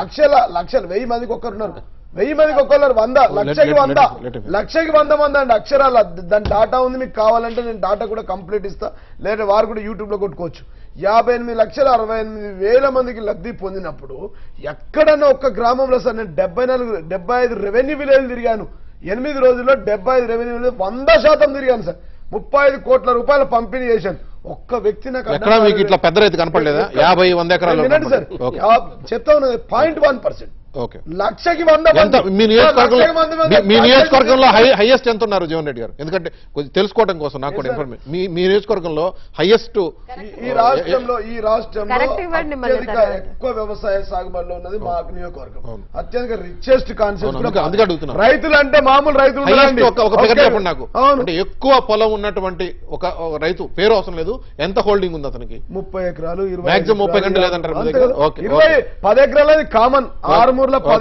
లక్షల 1,000 మందికి ఒక్కరున్నారు. 1,000 మందికి ఒక్కరు 100 లక్షకి 100 మంది అండి అక్షరాల. దాని డాటా ఉంది, మీకు కావాలంటే నేను డాటా కూడా కంప్లీట్ ఇస్తా, లేదా వారు కూడా యూట్యూబ్లో కొట్టుకోవచ్చు. 58,68,000 మందికి లబ్ధి పొందినప్పుడు ఎక్కడన్నా ఒక్క గ్రామంలో సార్ నేను 75 రెవెన్యూ విలేజ్ తిరిగాను, 8 రోజుల్లో 75 రెవెన్యూ విలేజ్ 100% తిరిగాను సార్. 35 కోట్ల రూపాయలు పంపిణీ చేశాను. ఒక్క వ్యక్తి నాకు ఇట్లా పెద్ద రైతు కనపడలేదా? 50-100 ఎకరాలు వినండి సార్, చెప్తా ఉన్నది 0.1%. 1,00,000 నియోజకవర్గంలో హైయెస్ట్ ఎంత ఉన్నారు జగన్ రెడ్డి గారు? ఎందుకంటే కొంచెం తెలుసుకోవడం కోసం నాకు కూడా ఇన్ఫర్మేషన్. మీ నియోజకవర్గంలో హైయెస్ట్ ఈ రాష్ట్రంలో ఎక్కువ వ్యవసాయ సాగుబడిలో ఉన్నది మా నియోజకవర్గం, అత్యంత రిచెస్ట్ కాన్సెప్ట్. అందుకే అడుగుతున్నారు, రైతులు అంటే మామూలు రైతులు ఒక ప్రకటన చెప్పండి నాకు, అంటే ఎక్కువ పొలం ఉన్నటువంటి ఒక రైతు పేరు అవసరం లేదు, ఎంత హోల్డింగ్ ఉంది అతనికి? 30 ఎకరాలు, 20 కంటే లేదంటారు. 10 ఎకరాలు అది కామన్, 10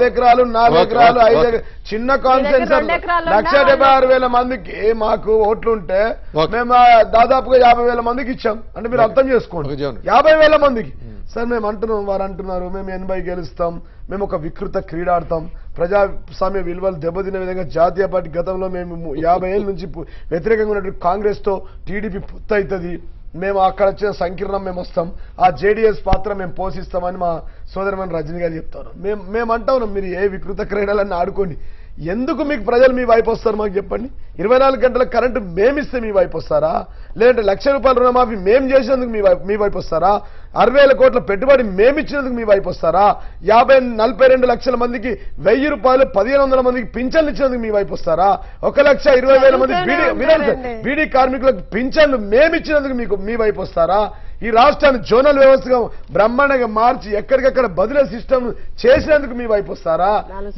ఎకరాలు, 4 ఎకరాలు, 5 ఎకరాలు చిన్న కాన్సెన్సర్. 1,76,000 మందికి మాకు ఓట్లుంటే మేము దాదాపుగా 50,000 మందికి ఇచ్చాం అంటే మీరు అర్థం చేసుకోండి. 50,000 మందికి సార్ మేము అంటున్నాం, వారు అంటున్నారు మేము 80 గెలుస్తాం, మేము ఒక వికృత క్రీడ ఆడతాం, ప్రజాస్వామ్య విలువలు దెబ్బతిన విధంగా జాతీయ పార్టీ గతంలో మేము 50 ఏళ్ళ నుంచి వ్యతిరేకంగా ఉన్నటువంటి కాంగ్రెస్తో టీడీపీ పొత్తు అవుతుంది, మేము అక్కడ వచ్చిన సంకీర్ణం మేము వస్తాం, ఆ జేడీఎస్ పాత్ర మేము పోషిస్తామని మా సోదరమని రజనీ గారు చెప్తారు. మేము అంటా ఉన్నాం మీరు ఏ వికృత క్రీడలన్నీ ఆడుకోండి, ఎందుకు మీకు ప్రజలు మీ వైపు వస్తారు మాకు చెప్పండి? 24 గంటల కరెంటు మేమిస్తే మీ వైపు వస్తారా? లేదంటే ₹1,00,000 రుణమాఫీ మేము చేసినందుకు మీ వైపు వస్తారా? 60,000 కోట్ల పెట్టుబడి మేమిచ్చినందుకు మీ వైపు వస్తారా? 42 లక్షల మందికి ₹1,000, 1,500 మందికి పింఛన్లు ఇచ్చినందుకు మీ వైపు వస్తారా? 1,20,000 మంది బీడీ కార్మికులకు పింఛన్లు మేమిచ్చినందుకు మీ వైపు వస్తారా? ఈ రాష్ట్రాన్ని జోనల్ వ్యవస్థగా బ్రహ్మాండంగా మార్చి ఎక్కడికక్కడ బదిలీ సిస్టమ్ చేసినందుకు మీ వైపు వస్తారా?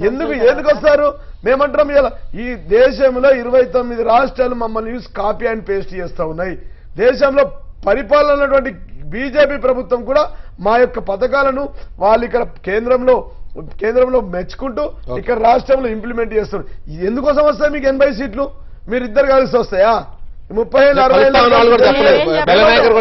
ఎందుకు వస్తారు? మేమంటాం ఇలా ఈ దేశంలో 29 రాష్ట్రాలు మమ్మల్ని చూసి కాపీ అండ్ పేస్ట్ చేస్తూ ఉన్నాయి. దేశంలో పరిపాలన ఉన్నటువంటి బీజేపీ ప్రభుత్వం కూడా మా యొక్క పథకాలను వాళ్ళు ఇక్కడ కేంద్రంలో మెచ్చుకుంటూ ఇక్కడ రాష్ట్రంలో ఇంప్లిమెంట్ చేస్తున్నారు. ఎందుకోసం వస్తాయి మీకు 80 సీట్లు? మీరిద్దరు కలిసి వస్తాయా? 30 చంద్రబాబు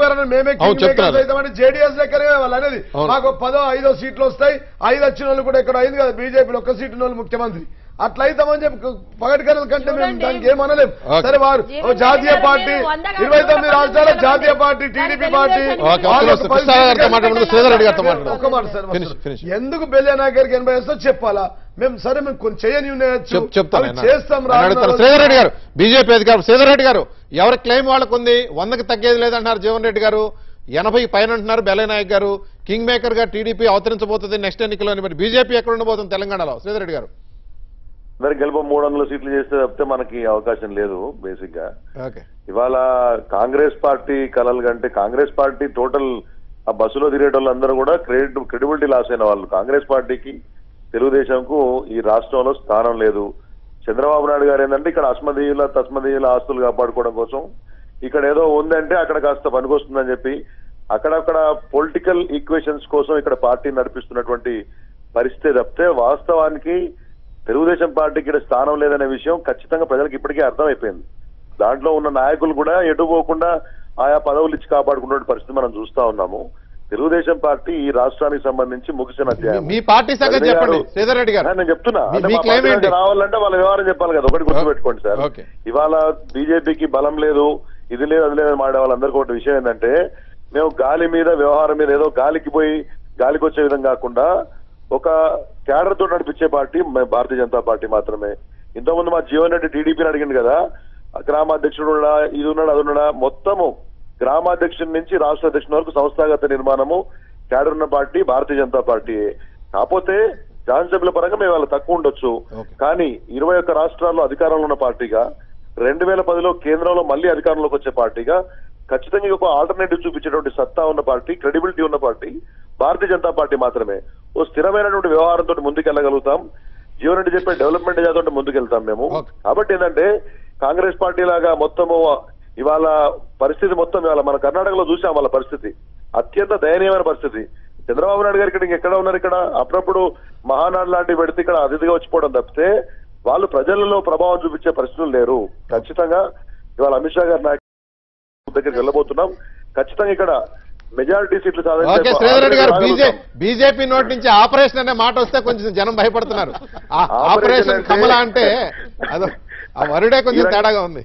గారు మేమే అవుతామని జేడీఎస్ లెక్కనే వాళ్ళు అనేది. మాకు 10-5 సీట్లు వస్తాయి, 5 వచ్చిన వాళ్ళు కూడా ఇక్కడ 5 కాదు బీజేపీలో 1 సీటు వాళ్ళు ముఖ్యమంత్రి అట్లయితామని చెప్పి పగటికరల కంటే మేము దానికి ఏమనలేము. సరే వారు జాతీయ పార్టీ 29 రాష్ట్రాల జాతీయ పార్టీ టీడీపీ పార్టీ ఒక మాట సార్, ఎందుకు బెల్లెనాయకర్కి 80 వస్తో చెప్పాలా? మేము సరే మేము కొన్ని చేయని చేస్తాం. శ్రీధర్ రెడ్డి గారు, బీజేపీ అధికారులు శ్రీధర్ రెడ్డి గారు, ఎవరి క్లెయిమ్ వాళ్ళకు ఉంది, 100కి తగ్గేది లేదంటున్నారు జగన్ రెడ్డి గారు, 80 పైన అంటున్నారు బెల్లెనాయక్ గారు, కింగ్ మేకర్ గా టీడీపీ అవతరించబోతుంది నెక్స్ట్ ఎన్నికలో. బీజేపీ ఎక్కడ ఉండబోతుంది తెలంగాణలో శ్రీధర్ రెడ్డి గారు? అందరికి కలిపి 300 సీట్లు చేస్తే తప్పితే మనకి అవకాశం లేదు. బేసిక్ గా ఇవాళ కాంగ్రెస్ పార్టీ కలలు కంటే కాంగ్రెస్ పార్టీ టోటల్ ఆ బస్సులో తిరిగే వాళ్ళందరూ కూడా క్రెడిబిలిటీ లాస్ అయిన వాళ్ళు. కాంగ్రెస్ పార్టీకి తెలుగుదేశంకు ఈ రాష్ట్రంలో స్థానం లేదు. చంద్రబాబు నాయుడు గారు ఏంటంటే ఇక్కడ అస్మదీయుల తస్మదీయుల ఆస్తులు కాపాడుకోవడం కోసం ఇక్కడ ఏదో ఉందంటే అక్కడ కాస్త పనికొస్తుందని చెప్పి అక్కడక్కడ పొలిటికల్ ఈక్వేషన్స్ కోసం ఇక్కడ పార్టీ నడిపిస్తున్నటువంటి పరిస్థితి తప్పితే వాస్తవానికి తెలుగుదేశం పార్టీకి ఇక్కడ స్థానం లేదనే విషయం ఖచ్చితంగా ప్రజలకు ఇప్పటికే అర్థమైపోయింది. దాంట్లో ఉన్న నాయకులు కూడా ఎటుపోకుండా ఆయా పదవులు ఇచ్చి కాపాడుకున్న పరిస్థితి మనం చూస్తా ఉన్నాము. తెలుగుదేశం పార్టీ ఈ రాష్ట్రానికి సంబంధించి ముగిసిన అధ్యాయం. నేను చెప్తున్నా రావాలంటే వాళ్ళ వ్యవహారం చెప్పాలి కదా. ఒకటి గుర్తుపెట్టుకోండి సార్, ఇవాళ బీజేపీకి బలం లేదు ఇది లేదు అది లేదని మాట్లాడే వాళ్ళందరికీ ఒకటి విషయం ఏంటంటే మేము గాలి మీద వ్యవహారం మీద ఏదో గాలికి పోయి గాలికి వచ్చే విధంగా కాకుండా ఒక క్యాడర్తో నడిపించే పార్టీ భారతీయ జనతా పార్టీ మాత్రమే. ఇంతకుముందు మా జీవన్ రెడ్డి టీడీపీని అడిగింది కదా, గ్రామాధ్యక్షుడు ఉన్నాడా ఇది ఉన్నాడు అది ఉన్నాడా, మొత్తము గ్రామాధ్యక్షుడి నుంచి రాష్ట్ర అధ్యక్షుడి వరకు సంస్థాగత నిర్మాణము క్యాడర్ ఉన్న పార్టీ భారతీయ జనతా పార్టీ. కాకపోతే శాసనసభ్యుల పరంగా మేము వాళ్ళు తక్కువ ఉండొచ్చు కానీ 21 రాష్ట్రాల్లో అధికారంలో ఉన్న పార్టీగా 2010లో కేంద్రంలో మళ్ళీ అధికారంలోకి వచ్చే పార్టీగా ఖచ్చితంగా ఒక ఆల్టర్నేటివ్ చూపించేటువంటి సత్తా ఉన్న పార్టీ క్రెడిబిలిటీ ఉన్న పార్టీ భారతీయ జనతా పార్టీ మాత్రమే. ఓ స్థిరమైనటువంటి వ్యవహారంతో ముందుకెళ్ళగలుగుతాం. జీవన్ రెడ్డి చెప్పే డెవలప్మెంట్ ఏదో ముందుకెళ్తాం మేము. కాబట్టి ఏంటంటే కాంగ్రెస్ పార్టీ లాగా మొత్తము ఇవాళ పరిస్థితి మొత్తం ఇవాళ మన కర్ణాటకలో చూసాం వాళ్ళ పరిస్థితి అత్యంత దయనీయమైన పరిస్థితి. చంద్రబాబు నాయుడు గారికి ఇంకెక్కడ ఉన్నారు ఇక్కడ అప్పుడప్పుడు మహానాడు లాంటివి పెడితే ఇక్కడ అతిథిగా వచ్చిపోవడం తప్పితే వాళ్ళు ప్రజలలో ప్రభావం చూపించే పరిస్థితులు లేరు. ఖచ్చితంగా ఇవాళ అమిత్ షా గారి నాయకత్వం దగ్గరికి వెళ్ళబోతున్నాం. ఖచ్చితంగా ఇక్కడ మెజారిటీ సీట్లు సాధించారు. బీజేపీ నోటి నుంచి ఆపరేషన్ అనే మాట వస్తే కొంచెం జనం భయపడుతున్నారు. ఆపరేషన్ కమల అంటే మరుడే కొంచెం తేడాగా ఉంది.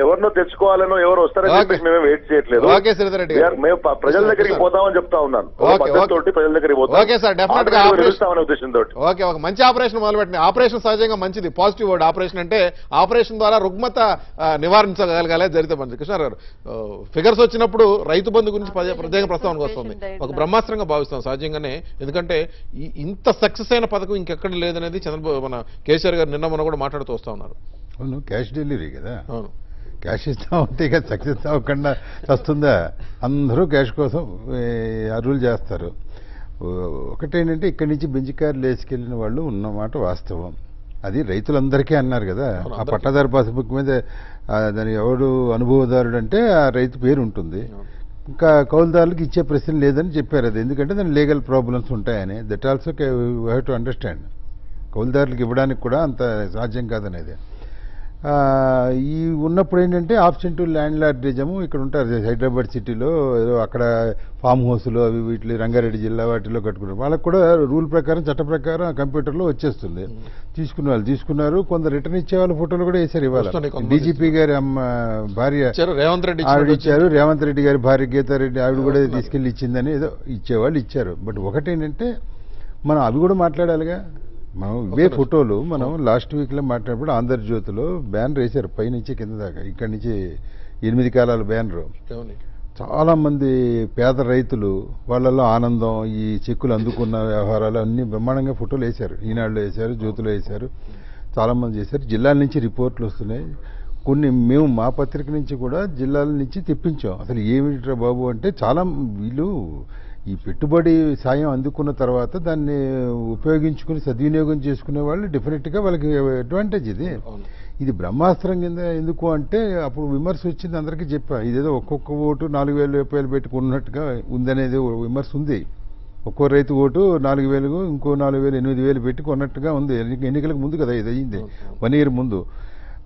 ఎవరినో తెచ్చుకోవాలనో ఎవరు వస్తారని చెప్పేసి మేమే వెయిట్ చేయట్లేదు. మేము ప్రజల దగ్గరికి పోతామని చెప్తా ఉన్నాను. ప్రజల దగ్గరికి పోతామని ఉద్దేశంతో మంచి ఆపరేషన్ మొదలుపెట్టింది. ఆపరేషన్ సహజంగా మంచిది, పాజిటివ్ వర్డ్ ఆపరేషన్ అంటే. ఆపరేషన్ ద్వారా రుగ్మత నివారించగలగాలి. జరిగితే మంచి కృష్ణ గారు ఫిగర్స్ వచ్చినప్పుడు రైతు బంధు గురించి ప్రత్యేక ప్రస్తావనకు వస్తుంది. ఒక బ్రహ్మాస్త్రంగా భావిస్తాం సహజంగానే, ఎందుకంటే ఇంత సక్సెస్ అయిన పథకం ఇంకెక్కడ లేదనేది చంద్రబాబు మన కేసీఆర్ గారు నిన్న మొన్న కూడా మాట్లాడుతూ వస్తా ఉన్నారు. అవును, క్యాష్ డెలివరీ కదా. అవును, క్యాష్ ఇస్తాం అంటే ఇక సక్సెస్ అవ్వకుండా వస్తుందా? అందరూ క్యాష్ కోసం అరువులు చేస్తారు. ఒకటేంటంటే ఇక్కడి నుంచి బెంజికారులు లేసుకెళ్ళిన వాళ్ళు ఉన్నమాట వాస్తవం. అది రైతులందరికీ అన్నారు కదా. ఆ పట్టాదారు పాస్బుక్ మీద దాని ఎవడు అనుభవదారుడు అంటే ఆ రైతు పేరు ఉంటుంది. ఇంకా కౌలుదారులకు ఇచ్చే ప్రశ్న లేదని చెప్పారు. అది ఎందుకంటే దాని లీగల్ ప్రాబ్లమ్స్ ఉంటాయని. That also we have to understand. కౌలుదారులకు ఇవ్వడానికి కూడా అంత సాధ్యం కాదనేది. ఈ ఉన్నప్పుడు ఏంటంటే ఆప్షన్ టు ల్యాండ్ లార్డిజము ఇక్కడ ఉంటారు. హైదరాబాద్ సిటీలో ఏదో అక్కడ ఫామ్ హౌస్లు అవి వీటిలో రంగారెడ్డి జిల్లా వాటిలో కట్టుకున్నారు. వాళ్ళకు కూడా రూల్ ప్రకారం చట్ట ప్రకారం కంప్యూటర్లో వచ్చేస్తుంది. తీసుకున్న వాళ్ళు తీసుకున్నారు, కొందరు రిటర్న్ ఇచ్చే వాళ్ళు ఫోటోలు కూడా వేశారు. ఇవాళ డీజీపీ గారి భార్య ఆవిడ ఇచ్చారు, రేవంత్ రెడ్డి గారి భార్య గీతారెడ్డి ఆవిడ కూడా తీసుకెళ్ళి ఇచ్చిందని ఏదో ఇచ్చేవాళ్ళు ఇచ్చారు. బట్ ఒకటేంటంటే మనం అవి కూడా మాట్లాడాలిగా. మనం ఇవే ఫోటోలు మనం లాస్ట్ వీక్లో మాట్లాడినప్పుడు ఆంధ్రజ్యోతిలో బ్యానర్ వేశారు పైనుంచి కింద దాకా. ఇక్కడి నుంచి 8 కాలాల బ్యానరు. చాలామంది పేద రైతులు వాళ్ళల్లో ఆనందం, ఈ చెక్కులు అందుకున్న వ్యవహారాలు అన్ని బ్రహ్మాండంగా ఫోటోలు వేశారు. ఈనాడులో వేశారు, జ్యోతిలో వేశారు, చాలామంది చేశారు. జిల్లాల నుంచి రిపోర్ట్లు వస్తున్నాయి. కొన్ని మేము మా పత్రిక నుంచి కూడా జిల్లాల నుంచి తెప్పించాం. అసలు ఏమిట్రా బాబు అంటే చాలా వీళ్ళు ఈ పెట్టుబడి సాయం అందుకున్న తర్వాత దాన్ని ఉపయోగించుకుని సద్వినియోగం చేసుకునే వాళ్ళు డెఫినెట్గా వాళ్ళకి అడ్వాంటేజ్. ఇది బ్రహ్మాస్త్రం కింద ఎందుకు అంటే అప్పుడు విమర్శ వచ్చింది, అందరికీ చెప్పా. ఇదేదో ఒక్కొక్క ఓటు 4000 రూపాయలు పెట్టుకున్నట్టుగా ఉందనేది విమర్శ ఉంది. ఒక్కో రైతు ఓటు 4000 ఇంకో 4000 8000 పెట్టి కొన్నట్టుగా ఉంది. ఎన్నికలకు ముందు కదా ఇది అయ్యింది. 1 year ముందు,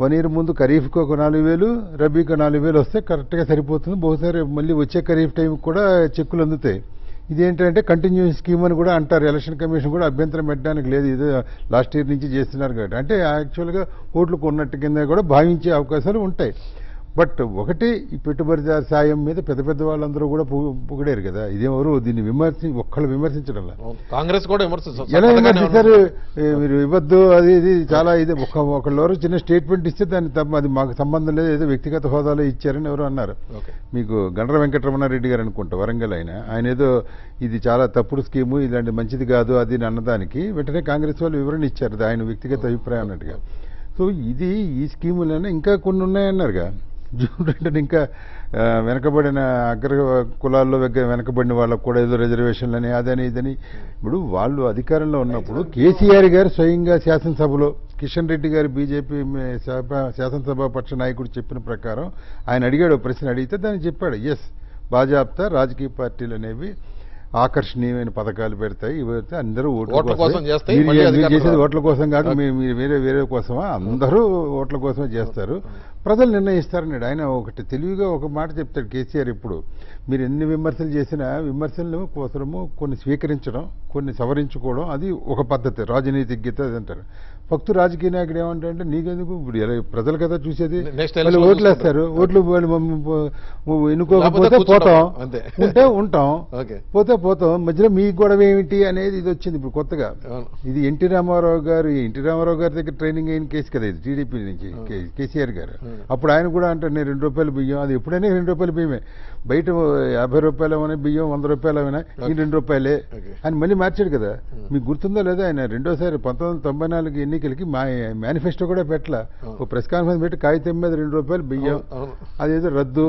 1 year ముందు ఖరీఫ్కి ఒక 4000, రబీకి 4000 వస్తే కరెక్ట్గా సరిపోతుంది. బహుశా మళ్ళీ వచ్చే ఖరీఫ్ టైంకి కూడా చెక్కులు అందుతాయి. ఇదేంటంటే కంటిన్యూస్ స్కీమ్ అని కూడా అంటారు. ఎలక్షన్ కమిషన్ కూడా అభ్యంతరం పెట్టడానికి లేదు, ఇది లాస్ట్ ఇయర్ నుంచి చేస్తున్నారు కాబట్టి. అంటే యాక్చువల్గా ఓట్లు కొన్నట్టు కింద కూడా భావించే అవకాశాలు ఉంటాయి. బట్ ఒకటి ఈ పెట్టుబడిదారు సాయం మీద పెద్ద పెద్ద వాళ్ళందరూ కూడా పొగిడారు కదా, ఇదేమో దీన్ని ఒక్కళ్ళు విమర్శించడంలా. కాంగ్రెస్ కూడా విమర్శించారు, మీరు ఇవ్వద్దు అది ఇది చాలా ఇది. ఒకళ్ళెవరో చిన్న స్టేట్మెంట్ ఇస్తే దాన్ని అది మాకు సంబంధం లేదు, ఏదో వ్యక్తిగత హోదాలో ఇచ్చారని ఎవరో అన్నారు. మీకు గండ్ర వెంకటరమణారెడ్డి గారు అనుకుంటా వరంగల్ ఆయన ఏదో ఇది చాలా తప్పుడు స్కీము, ఇలాంటి మంచిది కాదు అది అన్నదానికి వెంటనే కాంగ్రెస్ వాళ్ళు వివరణ ఇచ్చారు, ఆయన వ్యక్తిగత అభిప్రాయం అన్నట్టుగా. సో ఇది ఈ స్కీములైనా ఇంకా కొన్ని ఉన్నాయన్నారుగా. చూడండి ఇంకా వెనకబడిన అగ్ర కులాల్లో వెనకబడిన వాళ్ళకు కూడా ఏదో రిజర్వేషన్లని అదని ఇదని. ఇప్పుడు వాళ్ళు అధికారంలో ఉన్నప్పుడు కేసీఆర్ గారు స్వయంగా శాసనసభలో కిషన్ రెడ్డి గారు బీజేపీ శాసనసభాపక్ష నాయకుడు చెప్పిన ప్రకారం ఆయన అడిగాడు ప్రశ్న, అడిగితే దాన్ని చెప్పాడు. ఎస్, బాజాప్తా రాజకీయ పార్టీలు అనేవి ఆకర్షణీయమైన పథకాలు పెడతాయి, ఇవి అందరూ ఓట్ల కోసం చేసేది. ఓట్ల కోసం కాదు, మీరు వేరే వేరే కోసమా? అందరూ ఓట్ల కోసమే చేస్తారు, ప్రజలు నిర్ణయిస్తారన్నాడు ఆయన. ఒకటి తెలివిగా ఒక మాట చెప్తాడు కేసీఆర్, ఇప్పుడు మీరు ఎన్ని విమర్శలు చేసినా విమర్శలను కోసము కొన్ని స్వీకరించడం, కొన్ని సవరించుకోవడం, అది ఒక పద్ధతి, రాజనీతిజ్ఞత అది అంటారు. భక్తు రాజకీయ నాయకుడు ఏమంటారంటే, నీకెందుకు ఇప్పుడు ప్రజలు కదా చూసేది, ఓట్లు వేస్తారు, ఓట్లు ఎన్నుకోకపోతే పోతాం, ఉంటే ఉంటాం, పోతే పోతాం, మధ్యలో మీ గొడవ ఏమిటి అనేది ఇది వచ్చింది ఇప్పుడు కొత్తగా. ఇది ఎన్టీ రామారావు గారి దగ్గర ట్రైనింగ్ అయిన కేసు కదా ఇది, టీడీపీ నుంచి కేసీఆర్ గారు. అప్పుడు ఆయన కూడా అంటారు, నేను ₹2 బియ్యం, అది ఎప్పుడైనా ₹2 బియ్యమే, బయట ₹50 అయినా బియ్యం ₹100 అయినా ఈ ₹2 అని మళ్ళీ మార్చాడు కదా. మీకు గుర్తుందో లేదా, ఆయన రెండోసారి 1994 ఎన్నికలకి మా మేనిఫెస్టో కూడా పెట్టలా, ఓ ప్రెస్ కాన్ఫరెన్స్ పెట్టి కాగితం మీద ₹2 బియ్యం, అదేదో రద్దు,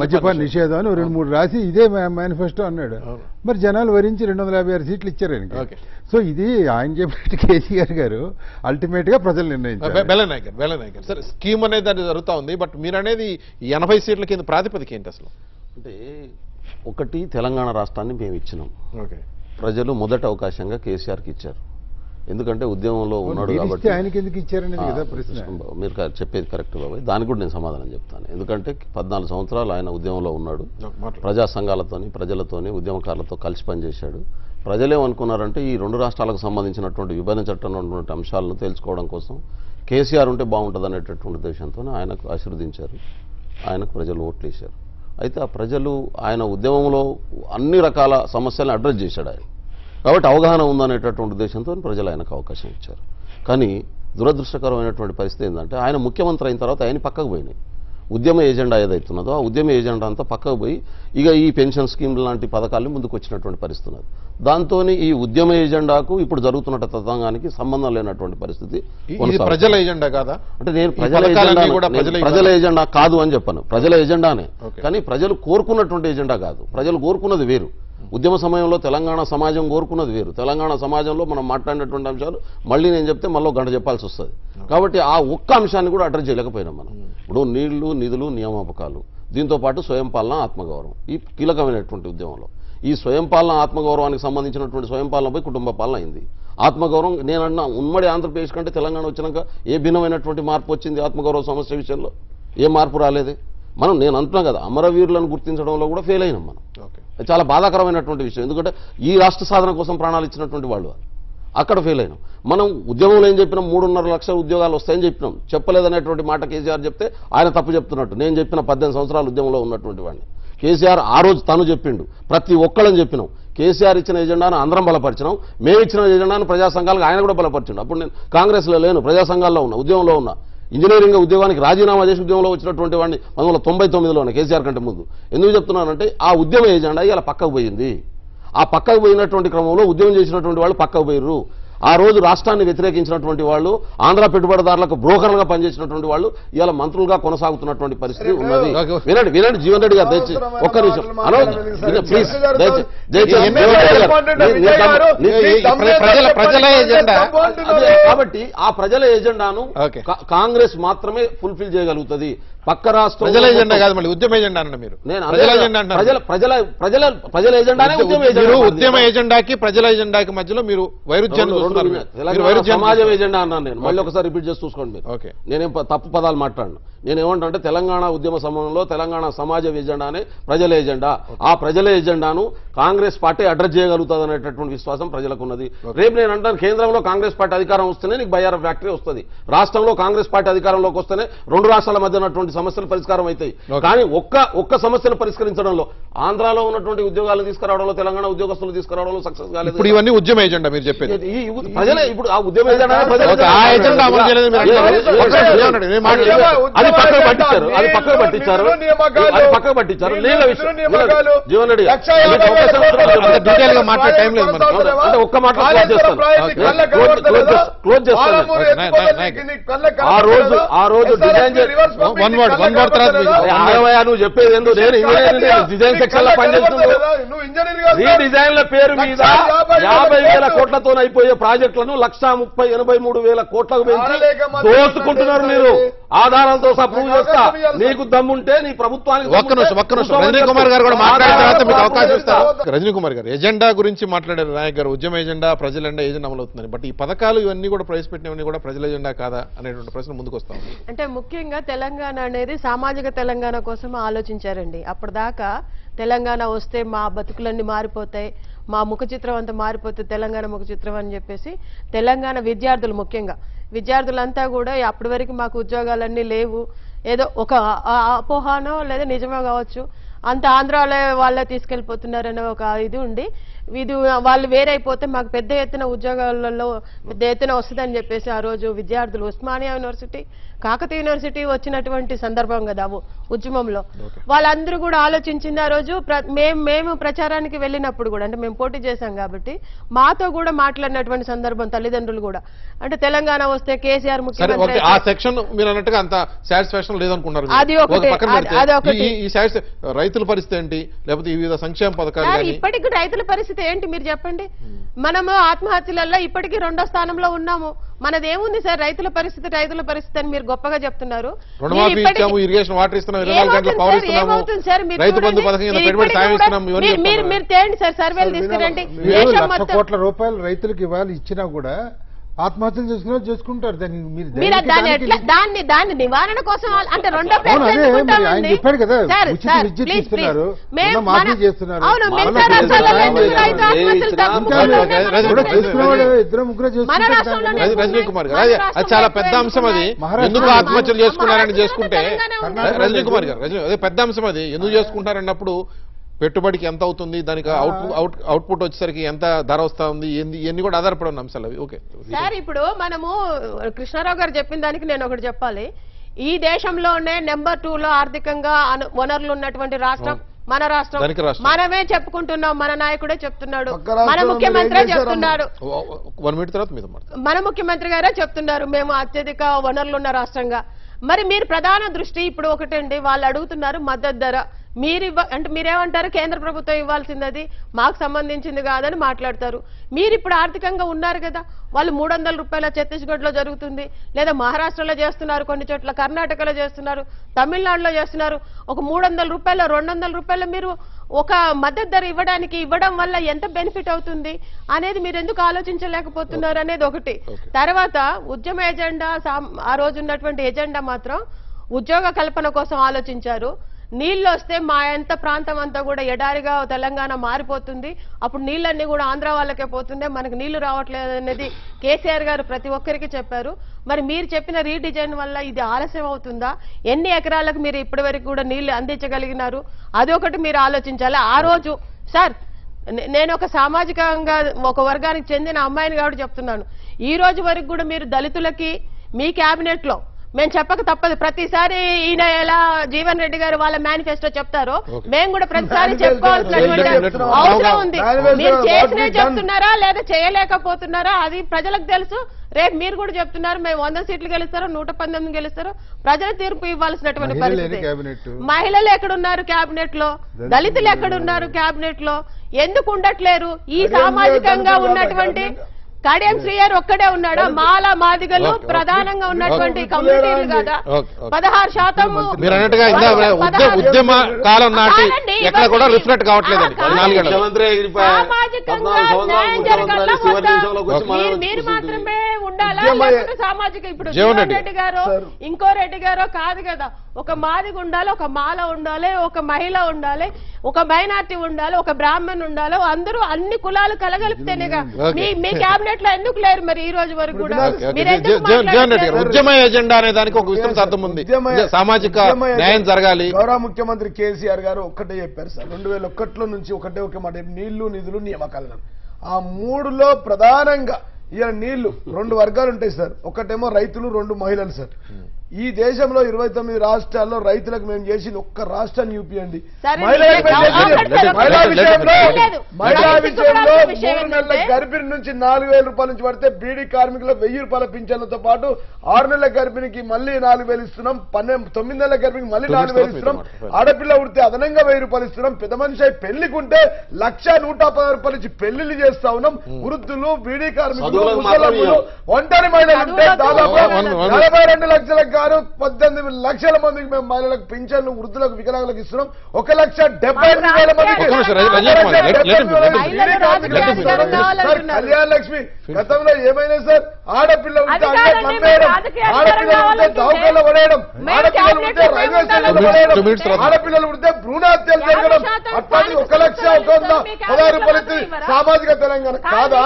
మద్యపాన నిషేధం అని 2-3 రాసి ఇదే మేనిఫెస్టో అన్నాడు. మరి జనాలు వరించి 256 సీట్లు ఇచ్చారు ఆయనకి. సో ఇది ఆయన చెప్పినట్టు కేసీఆర్ గారు అల్టిమేట్ గా ప్రజలు నిర్ణయించారు. సరే, స్కీమ్ అనేది అది జరుగుతూ ఉంది, బట్ మీరు అనేది 80 సీట్ల కింద ప్రాతిపదిక ఏంటి అసలు? అంటే ఒకటి, తెలంగాణ రాష్ట్రాన్ని మేము ఇచ్చినాం, ప్రజలు మొదటి అవకాశంగా కేసీఆర్కి ఇచ్చారు, ఎందుకంటే ఉద్యమంలో ఉన్నాడు కాబట్టి. ఆయనకి ఎందుకు ఇచ్చారని కదా ప్రశ్న. మీరు చెప్పేది కరెక్ట్ బాబాయ్, దానికి కూడా నేను సమాధానం చెప్తాను. ఎందుకంటే 14 సంవత్సరాలు ఆయన ఉద్యమంలో ఉన్నాడు, ప్రజా సంఘాలతోని, ప్రజలతోని, ఉద్యమకారులతో కలిసి పనిచేశాడు. ప్రజలేమనుకున్నారంటే, ఈ 2 రాష్ట్రాలకు సంబంధించినటువంటి విభజన చట్టంలో ఉన్నటువంటి అంశాలను తెలుసుకోవడం కోసం కేసీఆర్ ఉంటే బాగుంటుంది అనేటటువంటి ఉద్దేశంతో ఆయనకు ఆశీర్వదించారు, ఆయనకు ప్రజలు ఓట్లు వేశారు. అయితే ఆ ప్రజలు ఆయన ఉద్యమంలో అన్ని రకాల సమస్యలను అడ్రస్ చేశాడు ఆయన, కాబట్టి అవగాహన ఉందనేటటువంటి ఉద్దేశంతో ప్రజలు ఆయనకు అవకాశం ఇచ్చారు. కానీ దురదృష్టకరమైనటువంటి పరిస్థితి ఏంటంటే, ఆయన ముఖ్యమంత్రి అయిన తర్వాత ఆయన పక్కకు పోయినాయి, ఉద్యమ ఏజెండా ఏదైతున్నదో ఆ ఉద్యమ ఏజెండా అంతా పక్కకు పోయి ఇక ఈ పెన్షన్ స్కీమ్ లాంటి పథకాలని ముందుకు వచ్చినటువంటి పరిస్థితి ఉన్నది. దాంతో ఈ ఉద్యమ ఏజెండాకు ఇప్పుడు జరుగుతున్న తతంగానికి సంబంధం లేనటువంటి పరిస్థితి. ప్రజల ఏజెండా కాదా అంటే, నేను ప్రజల ఏజెండా కాదు అని చెప్పాను, ప్రజల ఏజెండానే, కానీ ప్రజలు కోరుకున్నటువంటి ఏజెండా కాదు. ప్రజలు కోరుకున్నది వేరు, ఉద్యమ సమయంలో తెలంగాణ సమాజం కోరుకున్నది వేరు. తెలంగాణ సమాజంలో మనం మాట్లాడినటువంటి అంశాలు మళ్ళీ నేను చెప్తే మళ్ళీ గంట చెప్పాల్సి వస్తుంది, కాబట్టి ఆ ఒక్క అంశాన్ని కూడా అడ్రస్ చేయలేకపోయినాం మనం. ఇప్పుడు నీళ్లు, నిధులు, నియామకాలు, దీంతోపాటు స్వయం పాలన, ఆత్మగౌరవం, ఈ కీలకమైనటువంటి ఉద్యమంలో ఈ స్వయం పాలన, ఆత్మగౌరవానికి సంబంధించినటువంటి స్వయం పాలనపై కుటుంబ పాలన అయింది. ఆత్మగౌరవం, నేనన్నా ఉమ్మడి ఆంధ్రప్రదేశ్ కంటే తెలంగాణ వచ్చినాక ఏ భిన్నమైనటువంటి మార్పు వచ్చింది ఆత్మగౌరవ సమస్య విషయంలో? ఏ మార్పు రాలేదే. మనం, నేను అంటున్నాను కదా, అమరవీరులను గుర్తించడంలో కూడా ఫెయిల్ అయినాం మనం. చాలా బాధాకరమైనటువంటి విషయం, ఎందుకంటే ఈ రాష్ట్ర సాధన కోసం ప్రాణాలు ఇచ్చినటువంటి వాళ్ళు, అక్కడ ఫెయిల్ అయినాం మనం. ఉద్యమంలో ఏం చెప్పినాం, 3.5 లక్షల ఉద్యోగాలు వస్తాయని చెప్పినాం, చెప్పలేదనేటువంటి మాట కేసీఆర్ చెప్తే ఆయన తప్పు చెప్తున్నట్టు. నేను చెప్పిన 18 సంవత్సరాలు ఉద్యమంలో ఉన్నటువంటి వాడిని, కేసీఆర్ ఆ రోజు తను చెప్పిండు, ప్రతి ఒక్కళ్ళని చెప్పినాం. కేసీఆర్ ఇచ్చిన ఏజెండాను అందరం బలపరిచినాం, మేము ఇచ్చిన ఏజెండాను ప్రజా సంఘాలకు ఆయన కూడా బలపరిచిండు. అప్పుడు నేను కాంగ్రెస్లో లేను, ప్రజా సంఘాల్లో ఉన్నా, ఉద్యమంలో ఉన్నా, ఇంజనీరింగ్ ఉద్యోగానికి రాజీనామా చేసి ఉద్యమంలో వచ్చినటువంటి వాడిని 1999లోనే, కేసీఆర్ కంటే ముందు. ఎందుకు చెప్తున్నానంటే, ఆ ఉద్యమ ఏజెండా ఇలా పక్కకు పోయింది. ఆ పక్కకు పోయినటువంటి క్రమంలో ఉద్యమం చేసినటువంటి వాళ్ళు పక్కకు పోయిర్రు. ఆ రోజు రాష్ట్రాన్ని వ్యతిరేకించినటువంటి వాళ్ళు, ఆంధ్ర పెట్టుబడిదారులకు బ్రోకర్లుగా పనిచేసినటువంటి వాళ్ళు ఇవాళ మంత్రులుగా కొనసాగుతున్నటువంటి పరిస్థితి ఉన్నది. వినండి, వినండి జీవన్ రెడ్డి గారు, దయచేసి ఒక్క నిమిషం ప్లీజ్, దయచేసి. కాబట్టి ఆ ప్రజల ఏజెండాను కాంగ్రెస్ మాత్రమే ఫుల్ఫిల్ చేయగలుగుతుంది. పక్క రాష్ట్ర ప్రజల ఏజెండా కాదు, మళ్ళీ ఉద్యమ ఏజెండా అన్న మీరు. నేను ప్రజల ఏజెండానే ఉద్యమ ఏజెండా. ఉద్యమ ఏజెండాకి ప్రజల ఏజెండాకి మధ్యలో మీరు వైరుధ్యం, సమాజం ఏజెండా అన్నాను నేను, మళ్ళీ ఒకసారి రిపీట్ చేసి చూసుకోండి మీరు. నేనేం తప్పు పదాలు మాట్లాడను. నేనేమంటానంటే తెలంగాణ ఉద్యమ సమయంలో తెలంగాణ సమాజ ఎజెండానే ప్రజల ఎజెండా. ఆ ప్రజల ఎజెండాను కాంగ్రెస్ పార్టీ అడ్రస్ చేయగలుగుతుంది అనేటటువంటి విశ్వాసం ప్రజలకు ఉన్నది. రేపు నేను అంటాను కేంద్రంలో కాంగ్రెస్ పార్టీ అధికారం వస్తేనే నీకు బయ్యారం ఫ్యాక్టరీ వస్తుంది, రాష్ట్రంలో కాంగ్రెస్ పార్టీ అధికారంలోకి వస్తేనే రెండు రాష్ట్రాల మధ్య ఉన్నటువంటి సమస్యలు పరిష్కారం అవుతాయి. కానీ ఒక్క సమస్యను పరిష్కరించడంలో ఆంధ్రాలో ఉన్నటువంటి ఉద్యోగాలు తీసుకురావడంలో తెలంగాణ ఉద్యోగస్తులు తీసుకురావడంలో సక్సెస్ కాలేదు. ఇప్పుడు ఇవన్నీ ఉద్యమ ఎజెండా మీరు చెప్పేది ప్రజలే. ఇప్పుడు ఆ ఉద్యమ ఎజెండా అది పక్కకు పట్టించారు. జీవన్ రెడ్డి అంటే ఒక్క మాట ఆ రోజు డిజైన్ నువ్వు చెప్పేది ఏందో నేను ఇంజనీరింగ్ డిజైన్ సెక్షన్ లో పనిచేస్తున్నాను. ఈ డిజైన్ల పేరు మీద 50,000 కోట్లతో అయిపోయే ప్రాజెక్టులను 1,83,000 కోట్లకు పెంచి దోచుకుంటున్నారు మీరు. ఆధారాలతో సహా ప్రూవ్ చేస్తా, నీకు దమ్ముంటే నీ ప్రభుత్వానికి. రజనీ కుమార్ గారు కూడా మాట్లాడిన తర్వాత మీకు అవకాశం ఇస్తారు. రజనీ కుమార్ గారు ఎజెండా గురించి మాట్లాడారు, నాయక్ గారు ఉద్యమ ఎజెండా ప్రజల ఎజెండా అమలవుతుందని. బట్ ఈ పథకాలు ఇవన్నీ కూడా ప్రవేశపెట్టినవన్నీ కూడా ప్రజల ఎజెండా కాదా అనేటువంటి ప్రశ్న ముందుకు వస్తాం. అంటే ముఖ్యంగా తెలంగాణ అనేది సామాజిక తెలంగాణ కోసం ఆలోచించారండి. అప్పటిదాకా తెలంగాణ వస్తే మా బతుకులన్నీ మారిపోతాయి, మా ముఖ చిత్రం అంతా మారిపోతే తెలంగాణ ముఖ చిత్రం అని చెప్పేసి తెలంగాణ విద్యార్థులు, ముఖ్యంగా విద్యార్థులంతా కూడా అప్పటి వరకు మాకు ఉద్యోగాలన్నీ లేవు, ఏదో ఒక అపోహానో లేదా నిజమో కావచ్చు, అంత ఆంధ్రాలో వాళ్ళ తీసుకెళ్ళిపోతున్నారనే ఒక ఇది ఉండి ఇది వాళ్ళు వేరైపోతే మాకు పెద్ద ఎత్తున ఉద్యోగాలలో పెద్ద ఎత్తున వస్తుందని చెప్పేసి ఆ రోజు విద్యార్థులు ఉస్మానియా యూనివర్సిటీ, కాకతీయ యూనివర్సిటీ వచ్చినటువంటి సందర్భం కదా ఉద్యమంలో. వాళ్ళందరూ కూడా ఆలోచించింది ఆ రోజు. మేము ప్రచారానికి వెళ్ళినప్పుడు కూడా అంటే మేము పోటీ చేశాం కాబట్టి మాతో కూడా మాట్లాడినటువంటి సందర్భం తల్లిదండ్రులు కూడా. అంటే తెలంగాణ వస్తే కేసీఆర్ ముఖ్యమంత్రి ఆ సెక్షన్ మీరు అన్నట్టుగా అంత సాటిస్ఫాక్షన్ లేదనుకున్నారు. అది ఒకటి రైతుల పరిస్థితి ఏంటి, లేకపోతే వివిధ సంక్షేమ పథకాలు ఇప్పటికీ రైతుల పరిస్థితి ఏంటి మీరు చెప్పండి. మనము ఆత్మహత్యలలో ఇప్పటికీ 2వ స్థానంలో ఉన్నాము. మనది ఏముంది సార్ రైతుల పరిస్థితి అని మీరు గొప్పగా చెప్తున్నారు. మీరు తేండి సార్, సర్వేలు తీసుకురండి. కోట్ల రూపాయలు రైతులకు ఇవ్వాలి, ఇచ్చినా కూడా ఆత్మహత్యలు చేసుకున్నారు చేసుకుంటారు. దాన్ని నివారణ కోసం అంటే రెండో చెప్పాడు కదా, విద్యుత్ ఇస్తున్నారు, మాఫీ చేస్తున్నారు. రజనీ కుమార్ గారు అది చాలా పెద్ద అంశం. అది ఎందుకు ఆత్మహత్యలు చేసుకున్నారని చేసుకుంటే రజనీ కుమార్ గారు అదే పెద్ద అంశం. అది ఎందుకు చేసుకుంటారన్నప్పుడు పెట్టుబడికి ఎంత అవుతుంది, దానికి అవుట్పుట్ వచ్చేసరికి ఎంత ధర వస్తా ఉంది, ఇవన్నీ కూడా ఆధారపడిన అంశాలు అవి. ఓకే సార్, ఇప్పుడు మనము కృష్ణారావు గారు చెప్పిన దానికి నేను ఒకటి చెప్పాలి. ఈ దేశంలోనే నెంబర్ 2లో ఆర్థికంగా వనరులు ఉన్నటువంటి రాష్ట్రం మన రాష్ట్రం. మనమే చెప్పుకుంటున్నాం, మన నాయకుడే చెప్తున్నాడు, మన ముఖ్యమంత్రి చెప్తున్నాడు, మన ముఖ్యమంత్రి గారే చెప్తున్నారు మేము అత్యధిక వనరులు ఉన్న రాష్ట్రంగా. మరి మీరు ప్రధాన దృష్టి ఇప్పుడు ఒకటండి, వాళ్ళు అడుగుతున్నారు మద్దతు ధర. అంటే మీరేమంటారు కేంద్ర ప్రభుత్వం ఇవ్వాల్సింది అది మాకు సంబంధించింది కాదని మాట్లాడతారు. మీరు ఇప్పుడు ఆర్థికంగా ఉన్నారు కదా, వాళ్ళు 300 రూపాయల ఛత్తీస్గఢ్లో జరుగుతుంది, లేదా మహారాష్ట్రలో చేస్తున్నారు, కొన్ని చోట్ల కర్ణాటకలో చేస్తున్నారు, తమిళనాడులో చేస్తున్నారు. ఒక 300 రూపాయల 200 రూపాయల మీరు ఒక మద్దతు ధర ఇవ్వడం వల్ల ఎంత బెనిఫిట్ అవుతుంది అనేది మీరు ఎందుకు ఆలోచించలేకపోతున్నారు అనేది ఒకటి. తర్వాత ఉద్యమ ఎజెండా ఆ రోజు ఉన్నటువంటి ఎజెండా మాత్రం ఉద్యోగ కల్పన కోసం ఆలోచించారు. నీళ్లు వస్తే మా ఎంత ప్రాంతం అంతా కూడా ఎడారిగా తెలంగాణ మారిపోతుంది, అప్పుడు నీళ్ళన్నీ కూడా ఆంధ్ర వాళ్ళకే పోతుండే, మనకు నీళ్లు రావట్లేదు అనేది కేసీఆర్ గారు ప్రతి ఒక్కరికి చెప్పారు. మరి మీరు చెప్పిన రీడిజైన్ వల్ల ఇది ఆలస్యం అవుతుందా? ఎన్ని ఎకరాలకు మీరు ఇప్పటి వరకు కూడా నీళ్లు అందించగలిగినారు? అదొకటి మీరు ఆలోచించాలి. ఆ రోజు సార్ నేను ఒక సామాజికంగా ఒక వర్గానికి చెందిన అమ్మాయిని కాబట్టి చెప్తున్నాను, ఈ రోజు వరకు కూడా మీరు దళితులకి మీ క్యాబినెట్లో మేము చెప్పక తప్పదు. ప్రతిసారి ఈయన ఎలా జీవన్ రెడ్డి గారు వాళ్ళ మేనిఫెస్టో చెప్తారో మేము కూడా ప్రతిసారి చెప్పుకోవాల్సినటువంటి అవసరం ఉంది. మీరు చేసినే చెప్తున్నారా లేదా చేయలేకపోతున్నారా అది ప్రజలకు తెలుసు. రేపు మీరు కూడా చెప్తున్నారు మేము 100 సీట్లు గెలుస్తారో 119 గెలుస్తారో ప్రజల తీర్పు ఇవ్వాల్సినటువంటి పరిస్థితి. మహిళలు ఎక్కడున్నారు క్యాబినెట్ లో, దళితులు ఎక్కడున్నారు క్యాబినెట్ లో, ఎందుకు ఉండట్లేరు? ఈ సామాజికంగా ఉన్నటువంటి కడియం శ్రీయర్ ఒక్కడే ఉన్నాడా? మాల మాదిగలు ప్రధానంగా ఉన్నటువంటి కమ్యూనిటీలు కదా. 16% ఉద్యమ కాలం నాటి ఎక్కడ కూడా రిఫ్లెక్ట్ కావట్లేదు. మీరు మాత్రమే ఉండాలా? సామాజిక ఇప్పుడు రెడ్డి గారు ఇంకో రెడ్డి గారు కాదు కదా, ఒక మాదిగ ఉండాలి, ఒక మాల ఉండాలి, ఒక మహిళ ఉండాలి, ఒక మైనార్టీ ఉండాలి, ఒక బ్రాహ్మణ్ ఉండాలి, అందరూ అన్ని కులాలు కలగలిపితేనేగా. మీ క్యాబినెట్ లో ఎందుకు లేరు మరి ఈ రోజు వరకు కూడా? ఉద్యమ ఎజెండా అనే దానికి ఒక విస్తృత అర్థం ఉంది. సామాజిక న్యాయం జరగాలి. గౌరవ ముఖ్యమంత్రి కేసీఆర్ గారు ఒక్కటే చెప్పారు సార్, 2001 నుంచి ఒకటే ఒక మాట, నీళ్లు నిధులు నియామకాలు. ఆ మూడులో ప్రధానంగా ఇలా నీళ్లు రెండు వర్గాలు ఉంటాయి సార్, ఒకటేమో రైతులు, రెండు మహిళలు సార్. ఈ దేశంలో 29 రాష్ట్రాల్లో రైతులకు మేము చేసింది ఒక్క రాష్ట్రాన్ని చూపియండి. మహిళా విషయంలో 3 నెలల గర్భిణి నుంచి 4,000 రూపాయల నుంచి పడితే బీడీ కార్మికులకు 1,000 రూపాయల పింఛన్లతో పాటు 6 నెలల గర్భిణికి మళ్ళీ 4,000 ఇస్తున్నాం, 9 నెలల గర్భిణికి మళ్ళీ 4,000 ఇస్తున్నాం, ఆడపిల్ల ఉడితే అదనంగా 1,000 రూపాయలు ఇస్తున్నాం, పెద్ద మనిషి పెళ్లికి ఉంటే 1,110 రూపాయలు ఇచ్చి పెళ్లిళ్ళు చేస్తా ఉన్నాం, వృద్ధులు, బీడీ కార్మికులు, ఒంటరి మహిళలు ఉంటే దాదాపు 42 లక్షలకు 18 లక్షల మందికి మేము మహిళలకు పింఛన్లు, వృద్ధులకు, వికలాంగులకు ఇస్తున్నాం. 1,70,000 మందికి కళ్యాణ లక్ష్మి గతంలో ఏమైనా సార్, ఆడపిల్ల ఉంటే అమ్మేయడం, ఆడపిల్లలు ఉంటే దౌకల్లో పడేయడం, ఆడపిల్లలు ఉంటే రైల్వే స్టేషన్లు పడేయడం, ఆడపిల్లలు ఉంటే భ్రూణహత్యలు జరగడం, అట్లాంటి 1,110,000 రూపాయలు సామాజిక తెలంగాణ కాదా?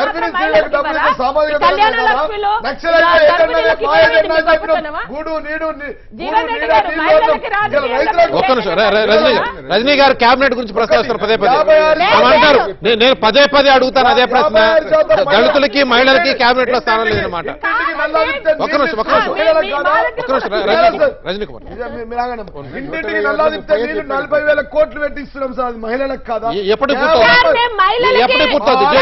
గర్భిణీ స్త్రీలకు డబ్బులు ఇచ్చే సామాజిక తెలంగాణ రజనీ గారు కేబినెట్ గురించి ప్రస్తావిస్తారు పదే పదే అంటారు. నేను పదే పదే అడుగుతాను అదే ప్రశ్న, దళితులకి మహిళలకి కేబినెట్ లో స్థానం లేదన్నమాట. రజనీ కుమార్, ఇంటికి 40,000 కోట్లు పెట్టిస్తున్నాం సార్, మహిళలకు కాదా? ఎప్పటికి పూర్తవుతుంది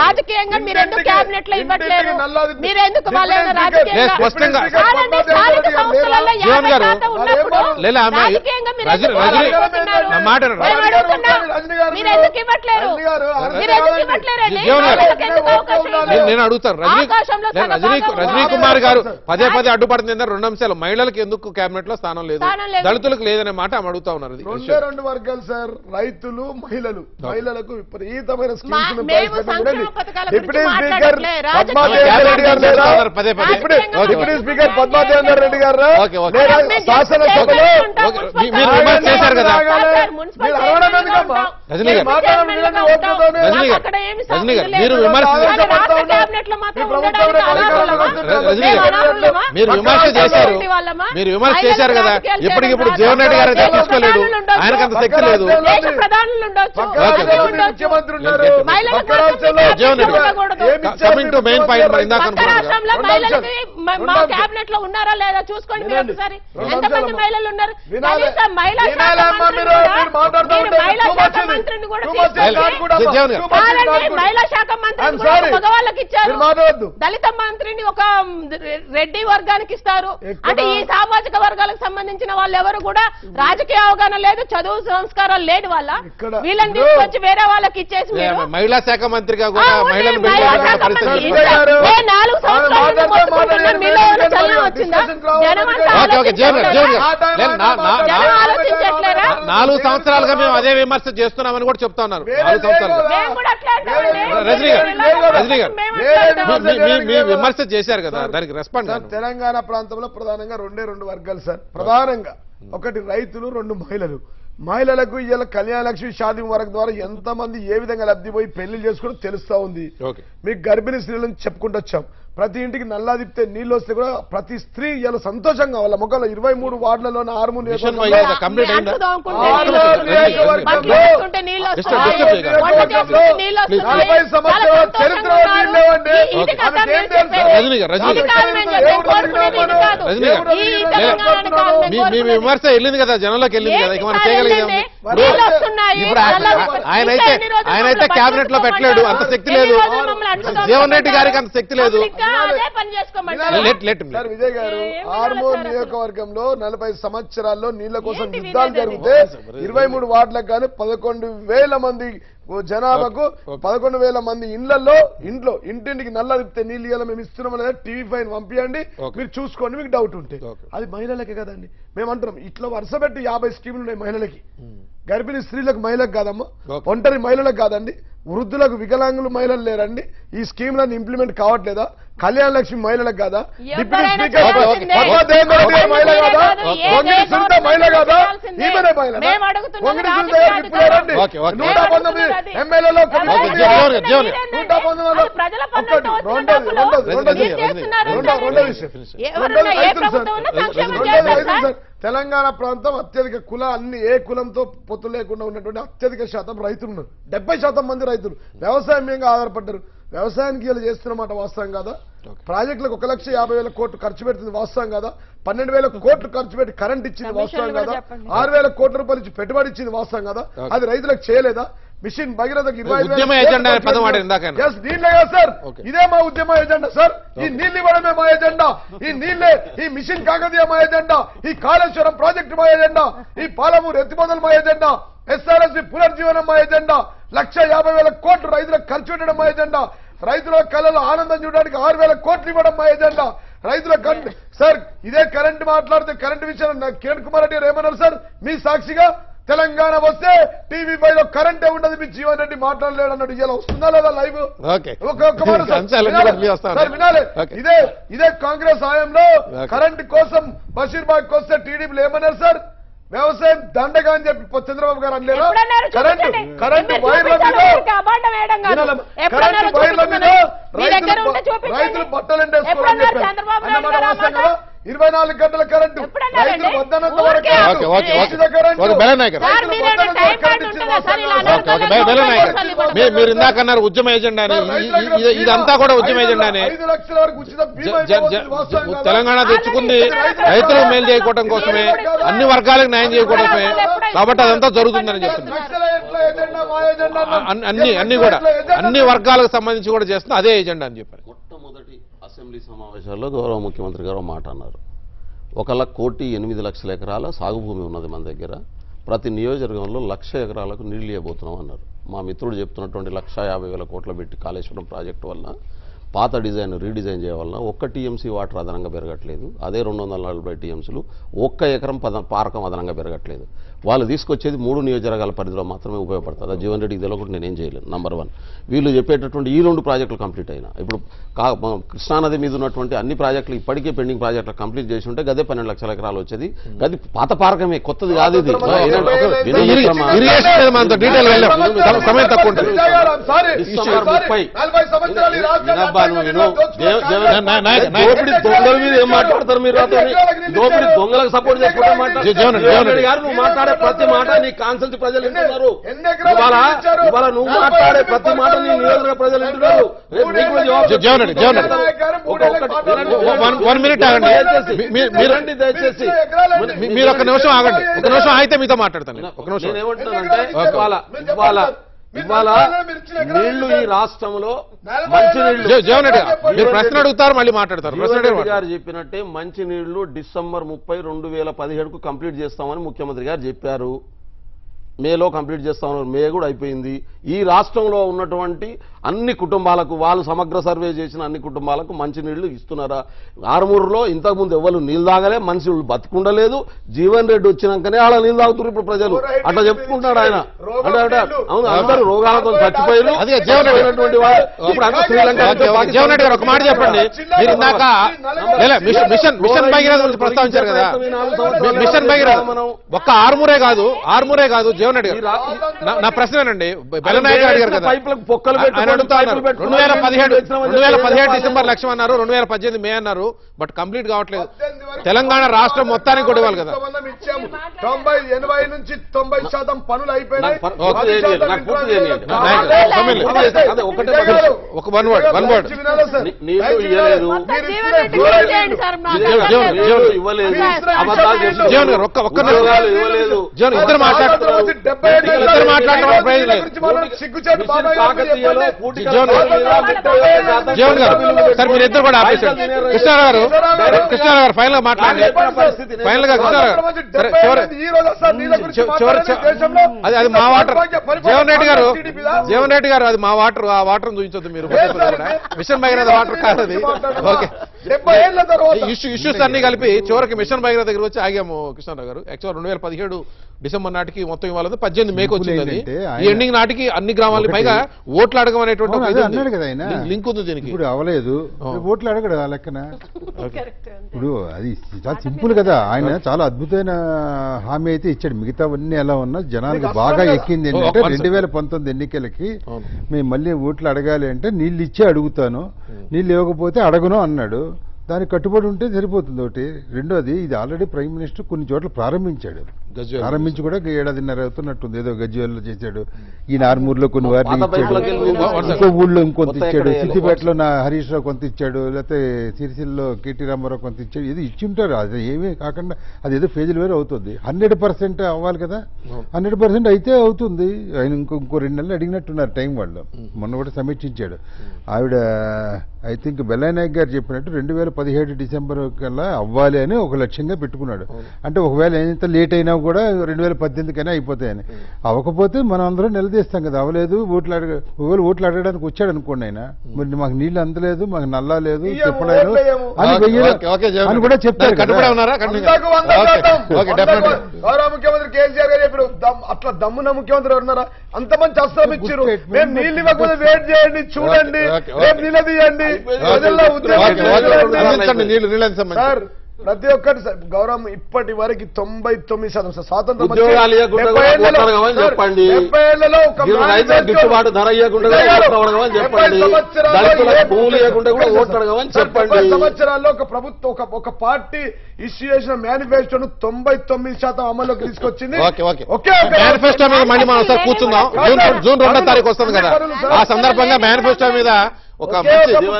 రాజకీయంగా? మీరెందుకు క్యాబినెట్ లో ఇవ్వట్లేదు? మీరెందుకు నేను అడుగుతాను, రజనీ కుమార్ గారు పదే పదే అడ్డుపడుతుంది. 2 అంశాలు, మహిళలకు ఎందుకు క్యాబినెట్ లో స్థానం లేదు, దళితులకు లేదనే మాట ఆమె అడుగుతా ఉన్నారు. 2 వర్గాలు సార్, రైతులు, మహిళలు. మహిళలకు విపరీతమైన మీరు విమర్శ చేశారు కదా, ఎప్పటికిప్పుడు జీవన్ రెడ్డి గారు తీసుకోలేదు, ఆయనకు అంత శక్తి లేదు. క్యాబినెట్ లో ఉన్నారా లేదా చూసుకోండి మీరు ఒకసారి, ఎంతమంది మహిళలు ఉన్నారు? మహిళా శాఖ మంత్రి మగవాళ్ళకి ఇచ్చారు, దళిత మంత్రిని ఒక రెడ్డి వర్గానికి ఇస్తారు. అంటే ఈ సామాజిక వర్గాలకు సంబంధించిన వాళ్ళు ఎవరు కూడా రాజకీయ అవగాహన లేదు, చదువు సంస్కారాలు లేని వాళ్ళ వీళ్ళని తీసుకొచ్చి వేరే వాళ్ళకి ఇచ్చేసి మహిళా శాఖ మంత్రిగా కూడా మహిళలు 4 సంవత్సరాలుగా మేము అదే విమర్శ చేస్తున్నామని కూడా చెప్తా ఉన్నారు. 4 సంవత్సరాలు రజనీ గారు విమర్శ చేశారు కదా, దానికి రెస్పాండ్. తెలంగాణ ప్రాంతంలో ప్రధానంగా 2 వర్గాలు సార్, ప్రధానంగా ఒకటి రైతులు, 2 మహిళలు. మహిళలకు ఇవాళ కళ్యాణ లక్ష్మి, షాదీ ముబారక్ ద్వారా ఎంతమంది ఏ విధంగా లబ్ధి పోయి పెళ్లి చేసుకుని తెలుస్తా ఉంది. మీకు గర్భిణీ స్త్రీలను చెప్పుకుంటూ వచ్చాం, ప్రతి ఇంటికి నల్లా దిప్తే నీళ్ళు వస్తే కూడా ప్రతి స్త్రీ ఇలా సంతోషంగా వాళ్ళ మొక్కలు 23 వార్డులలో 6 విమర్శ వెళ్ళింది కదా, జనంలోకి వెళ్ళింది కదా. మనం చేయగలిగాము ఇప్పుడు. ఆయనైతే క్యాబినెట్ లో పెట్టలేడు, అంత శక్తి లేదు. జీవన్ రెడ్డి గారికి అంత శక్తి లేదు. విజయ్ గారు, ఆర్మూర్ నియోజకవర్గంలో 40 సంవత్సరాల్లో నీళ్ల కోసం యుద్ధాలు జరిగితే 23 వార్డులకు కానీ 11,000 మంది జనాభాకు 11,000 మంది ఇంట్లో ఇంటింటికి నల్ల తిప్పితే నీళ్ళు ఇవ్వాలి మేము ఇస్తున్నాం లేదా టీవీ పైన పంపించండి, మీరు చూసుకోండి. మీకు డౌట్ ఉంటే అది మహిళలకే కదండి. మేము అంటున్నాం ఇట్లా వరుస పెట్టి 50 స్కీములు ఉన్నాయి మహిళలకి. గర్భిణీ స్త్రీలకు మహిళలకు కాదమ్మా, ఒంటరి మహిళలకు కాదండి, వృద్ధులకు వికలాంగులు మహిళలు లేరండి. ఈ స్కీమ్లన్నీ ఇంప్లిమెంట్ కావట్లేదా? కళ్యాణ లక్ష్మి మహిళలకు కాదా? డిప్యూటీ స్పీకర్ మహిళ కాదా? కొంగిడి సునీత మహిళ కాదా? ఈమెనే మహిళ. కొంగిడి సునీత గారు ఇప్పుడు లేరండి. 119 ఎమ్మెల్యేలో 119లో రెండోది తెలంగాణ ప్రాంతం అత్యధిక కుల అన్ని ఏ కులంతో పొత్తు లేకుండా ఉన్నటువంటి అత్యధిక శాతం రైతులు ఉన్నారు. 70% మంది రైతులు వ్యవసాయం మీద ఆధారపడ్డారు. వ్యవసాయానికి వీళ్ళు చేస్తున్నమాట వాస్తవం కాదా? ప్రాజెక్టులకు 1,50,000 కోట్లు ఖర్చు పెడుతుంది వాస్తవం కాదా? 12,000 కోట్లు ఖర్చు పెట్టి కరెంట్ ఇచ్చింది వాస్తవం కాదా? 6,000 కోట్ల రూపాయలు ఇచ్చి పెట్టుబడి ఇచ్చింది వాస్తవం కాదా? అది రైతులకు చేయలేదా? మిషన్ భగీరథకు 20,000 నీళ్లే సార్, ఇదే మా ఉద్యమ ఎజెండా సార్. ఈ నీళ్లు ఇవ్వడమే మా ఎజెండా, ఈ నీళ్లే, ఈ మిషన్ కాకతీయ మా ఎజెండా, ఈ కాళేశ్వరం ప్రాజెక్టు మా ఎజెండా, ఈ పాలమూరు ఎత్తిపోతలు మా ఎజెండా, SRS పునర్జీవనం మా ఎజెండా, 1,50,000 కోట్లు రైతులకు ఖర్చు పెట్టడం మా ఎజెండా, రైతుల కళలో ఆనందం చూడడానికి 6,000 కోట్లు ఇవ్వడం మా ఎజెండా, రైతుల కరెంట్ సార్. ఇదే కరెంట్ మాట్లాడితే కరెంట్ విషయంలో కిరణ్ కుమార్ రెడ్డి గారు ఏమన్నారు సార్? మీ సాక్షిగా తెలంగాణ వస్తే టీవీ 5 లో కరెంటే ఉండదు, మీ జీవన్ రెడ్డి మాట్లాడలేడు అన్నాడు. ఇలా వస్తుందా లేదా లైవ్? వినాలి. ఇదే కాంగ్రెస్ హయాంలో కరెంట్ కోసం బషీర్బాగ్ వస్తే టీడీపీలు ఏమన్నారు సార్? వ్యవసాయం దండగా అని చెప్పి చంద్రబాబు గారు అనలేదా? కరెంటు వైర్ల మీద రైతులు బట్టలు వేసుకోవాలని చెప్పారు. 24 గంటల కరెంటు రైతులు వద్దనంత వరకే కరెంటు. మీరు ఇందాకన్నారు ఉద్యమ ఏజెండానే, ఇదంతా కూడా ఉద్యమ ఏజెండానే. తెలంగాణ తెచ్చుకుంది రైతులకు మేలు చేయకోవడం కోసమే, అన్ని వర్గాలకు న్యాయం చేయకోవడమే, కాబట్టి అదంతా జరుగుతుందని చెప్తున్నారు. అన్ని కూడా అన్ని వర్గాలకు సంబంధించి కూడా చేస్తున్నా అదే ఏజెండా అని చెప్పారు. మొట్టమొదటి అసెంబ్లీ సమావేశాల్లో గౌరవ ముఖ్యమంత్రి గారు మాట అన్నారు, 1,08,00,000 ఎకరాల సాగు భూమి ఉన్నది మన దగ్గర, ప్రతి నియోజకవర్గంలో 1,00,000 ఎకరాలకు నీళ్లు ఇవ్వబోతున్నాం అన్నారు. మా మిత్రుడు చెప్తున్నటువంటి 1,50,000 కోట్లు పెట్టి కాళేశ్వరం ప్రాజెక్టు వల్ల పాత డిజైన్ రీడిజైన్ చేయవలన 1 TMC వాటర్ అదనంగా పెరగట్లేదు, అదే 240 TMCలు 1 ఎకరం పారకం అదనంగా పెరగట్లేదు. వాళ్ళు తీసుకొచ్చేది 3 నియోజకవర్గాల పరిధిలో మాత్రమే ఉపయోగపడుతుంది. అది జీవన్ రెడ్డికి తెలియకుండా నేనేం చేయలేను. నంబర్ 1 వీళ్ళు చెప్పేటటువంటి ఈ 2 ప్రాజెక్టులు కంప్లీట్ అయినా, ఇప్పుడు కృష్ణానది మీద ఉన్నటువంటి అన్ని ప్రాజెక్టులు ఇప్పటికే పెండింగ్ ప్రాజెక్టులు కంప్లీట్ చేసి ఉంటే గదే 12,00,000 ఎకరాలు వచ్చేది. గది పాత పారకమే, కొత్తది కాదు. ఇది సమయం తక్కువ ఉంటుంది. 30 మీరు 1 నిమిషం ఆగండి, 1 నిమిషం అయితే మీతో మాట్లాడతాను. 1 నిమిషం ఏమంటానంటే ఇవాళ నీళ్లు ఈ రాష్ట్రంలో మంచినీళ్ళు ప్రశ్న అడుగుతారు, మళ్ళీ మాట్లాడతారు. గారు చెప్పినట్టే మంచినీళ్లు డిసెంబర్ 30, 2017కు కంప్లీట్ చేస్తామని ముఖ్యమంత్రి గారు చెప్పారు. మేలో కంప్లీట్ చేస్తామన్నారు, మే కూడా అయిపోయింది. ఈ రాష్ట్రంలో ఉన్నటువంటి అన్ని కుటుంబాలకు వాళ్ళు సమగ్ర సర్వే చేసిన అన్ని కుటుంబాలకు మంచినీళ్లు ఇస్తున్నారా? ఆరుమూరులో ఇంతకుముందు ఎవరు నీళ్ళు తాగలే, మనుషులు బతుకుండలేదు. జీవన్ రెడ్డి వచ్చినాకనే అలా నీళ్ళు తాగుతున్నారు ఇప్పుడు ప్రజలు, అట్లా చెప్పుకుంటున్నాడు ఆయన. అంటే అవును, అందరూ రోగాలతో చచ్చిపోయారు. అదే జీవన్ రెడ్డి వాళ్ళు ఇప్పుడు అందరూ శ్రీలంక. జీవన్ రెడ్డి గారు ఒక మాట చెప్పండి, మీరు ఇందాక మిషన్ భగీరథ గురించి ప్రస్తావించారు కదా. మిషన్ భగీరథ ఒక్క ఆరుమూరే కాదు నా ప్రశ్నండి. బలనాయక్ అడిగారు కదా, ఆయన అడుగుతారు 2017 డిసెంబర్ లక్ష్యం అన్నారు, 2018 మే అన్నారు, బట్ కంప్లీట్ కావట్లేదు. తెలంగాణ రాష్ట్రం మొత్తానికి కూడా ఇవ్వాలి కదా. 80 నుంచి 90% పనులు అయిపోయినాయి. వన్ వర్డ్ ఇద్దరు మాట్లాడుతున్నారు. సిగ్గుచేటు బాబాయ్ జగన్ గారు సార్ మీరు ఇద్దరు కూడా ఆపేశారు. కృష్ణారావు గారు ఫైనల్ గా మాట్లాడండి. ఫైనల్ గా అది మా వాటర్ జగన్ రెడ్డి గారు అది మా వాటర్, ఆ వాటర్ చూపించొద్దు మీరు. మిషన్ భగీరథ వాటర్ కాదు అది. ఓకే ఇష్యూస్ అన్ని కలిపి చివరికి మిషన్ భగీరథ దగ్గర వచ్చి ఆగాము. కృష్ణారావు గారు యాక్చువల్ 2017 డిసెంబర్ నాటికి మొత్తం ఇవ్వాలి, 18 మేకు వచ్చింది. ఈ ఎండింగ్ నాటికి అన్ని గ్రామాలకి పైగా ఓట్లు అడగమనేటువంటి లింక్ ఉంది దీనికి. ఇప్పుడు అవలేదు, ఓట్లు అడగడు ఆ లెక్కన. ఇప్పుడు అది చాలా సింపుల్ కదా. ఆయన చాలా అద్భుతమైన హామీ అయితే ఇచ్చాడు. మిగతావన్నీ ఎలా ఉన్నా జనానికి బాగా ఎక్కింది ఏంటంటే 2019 ఎన్నికలకి మేము మళ్ళీ ఓట్లు అడగాలి అంటే నీళ్ళు ఇచ్చే అడుగుతాను, నీళ్ళు ఇవ్వకపోతే అడగను అన్నాడు. దానికి కట్టుబడి ఉంటే సరిపోతుంది ఒకటి. రెండోది ఇది ఆల్రెడీ ప్రైమ్ మినిస్టర్ కొన్ని చోట్ల ప్రారంభించాడు. ప్రారంభించి కూడా 7.5 అవుతున్నట్టుంది. ఏదో గజ్వేల్లో చేశాడు, ఈ ఆర్మూర్లో కొన్ని వారిని ఇచ్చాడు, ఇంకో ఊళ్ళో ఇంకొంత ఇచ్చాడు, సిద్దిపేటలో నా హరీష్ రావు కొంత ఇచ్చాడు, లేకపోతే సిరిసిల్లో కేటీ రామారావు కొంత ఇచ్చాడు. ఏదో ఇచ్చి ఉంటారు. అది ఏమీ కాకుండా అది ఏదో ఫేజులు వేరు అవుతుంది. 100% అవ్వాలి కదా. 100% అయితే అవుతుంది. ఆయన ఇంకో 2 నెలలు అడిగినట్టున్నారు టైం వాళ్ళు. మొన్న కూడా సమీక్షించాడు ఆవిడ. ఐ థింక్ బెల్లానాయక్ గారు చెప్పినట్టు 2017 డిసెంబర్ కల్లా అవ్వాలి అని ఒక లక్ష్యంగా పెట్టుకున్నాడు. అంటే ఒకవేళ ఎంత లేట్ అయినా కూడా 2018కైనా అయిపోతాయని. అవ్వకపోతే మనం అందరం నిలదీస్తాం కదా. అవ్వలేదు ఓట్లు అడగ, ఒకవేళ ఓట్లు అడగడానికి వచ్చాడు అనుకోండి ఆయన, మరి మాకు నీళ్ళు అందలేదు, మాకు నల్లా లేదు, చెప్పలేదు అని కూడా చెప్తారు. గౌరవ ముఖ్యమంత్రి కేసీఆర్ గారు ఇప్పుడు అట్లా దమ్మున ముఖ్యమంత్రి ఉన్నారా? అంతమంది అస్తం ఇచ్చారు, మేము నీళ్ళు ఇవ్వకుండా వెయిట్ చేయండి, చూడండి, నిలదీయండి, సార్ ప్రతి ఒక్కటి గౌరవం. ఇప్పటి వరకు 99% సంవత్సరాల్లో ఒక ప్రభుత్వం ఒక పార్టీ ఇష్యూ చేసిన మేనిఫెస్టోను 99% అమల్లోకి తీసుకొచ్చింది. మేనిఫెస్టో మీద మళ్ళీ మనం ఒకసారి కూర్చుందాం. జూన్ 2వ తారీఖు వస్తుంది కదా, ఆ సందర్భంగా మేనిఫెస్టో మీద ఒక మంచి బిగ్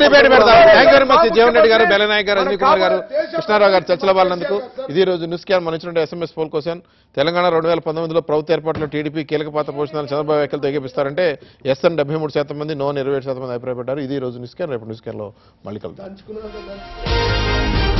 డిబేట్ పెడతాం. Thank very much Jeevan Reddy గారు, బెల్లనాయక్ గారు, రజనీ కుమార్ గారు, కృష్ణారావు గారు చర్చల వాళ్ళందుకు. ఇది రోజు న్యూస్ క్యాన్ మన ఇచ్చిన SMS పోల్ క్వశ్చన్. తెలంగాణ 2019 ప్రభుత్వ ఏర్పాటులో TDP కీలక పాత్ర పోషించాలని చంద్రబాబు వ్యాఖ్యలు తెగిపిస్తారంటే ఎస్ అని 73% మంది, నో అని 27% మంది అభిప్రాయపడ్డారు. ఇది రోజు న్యూస్ క్యాన్. రేపు న్యూస్ క్యాన్లో మళ్ళీ కలుద్దాం.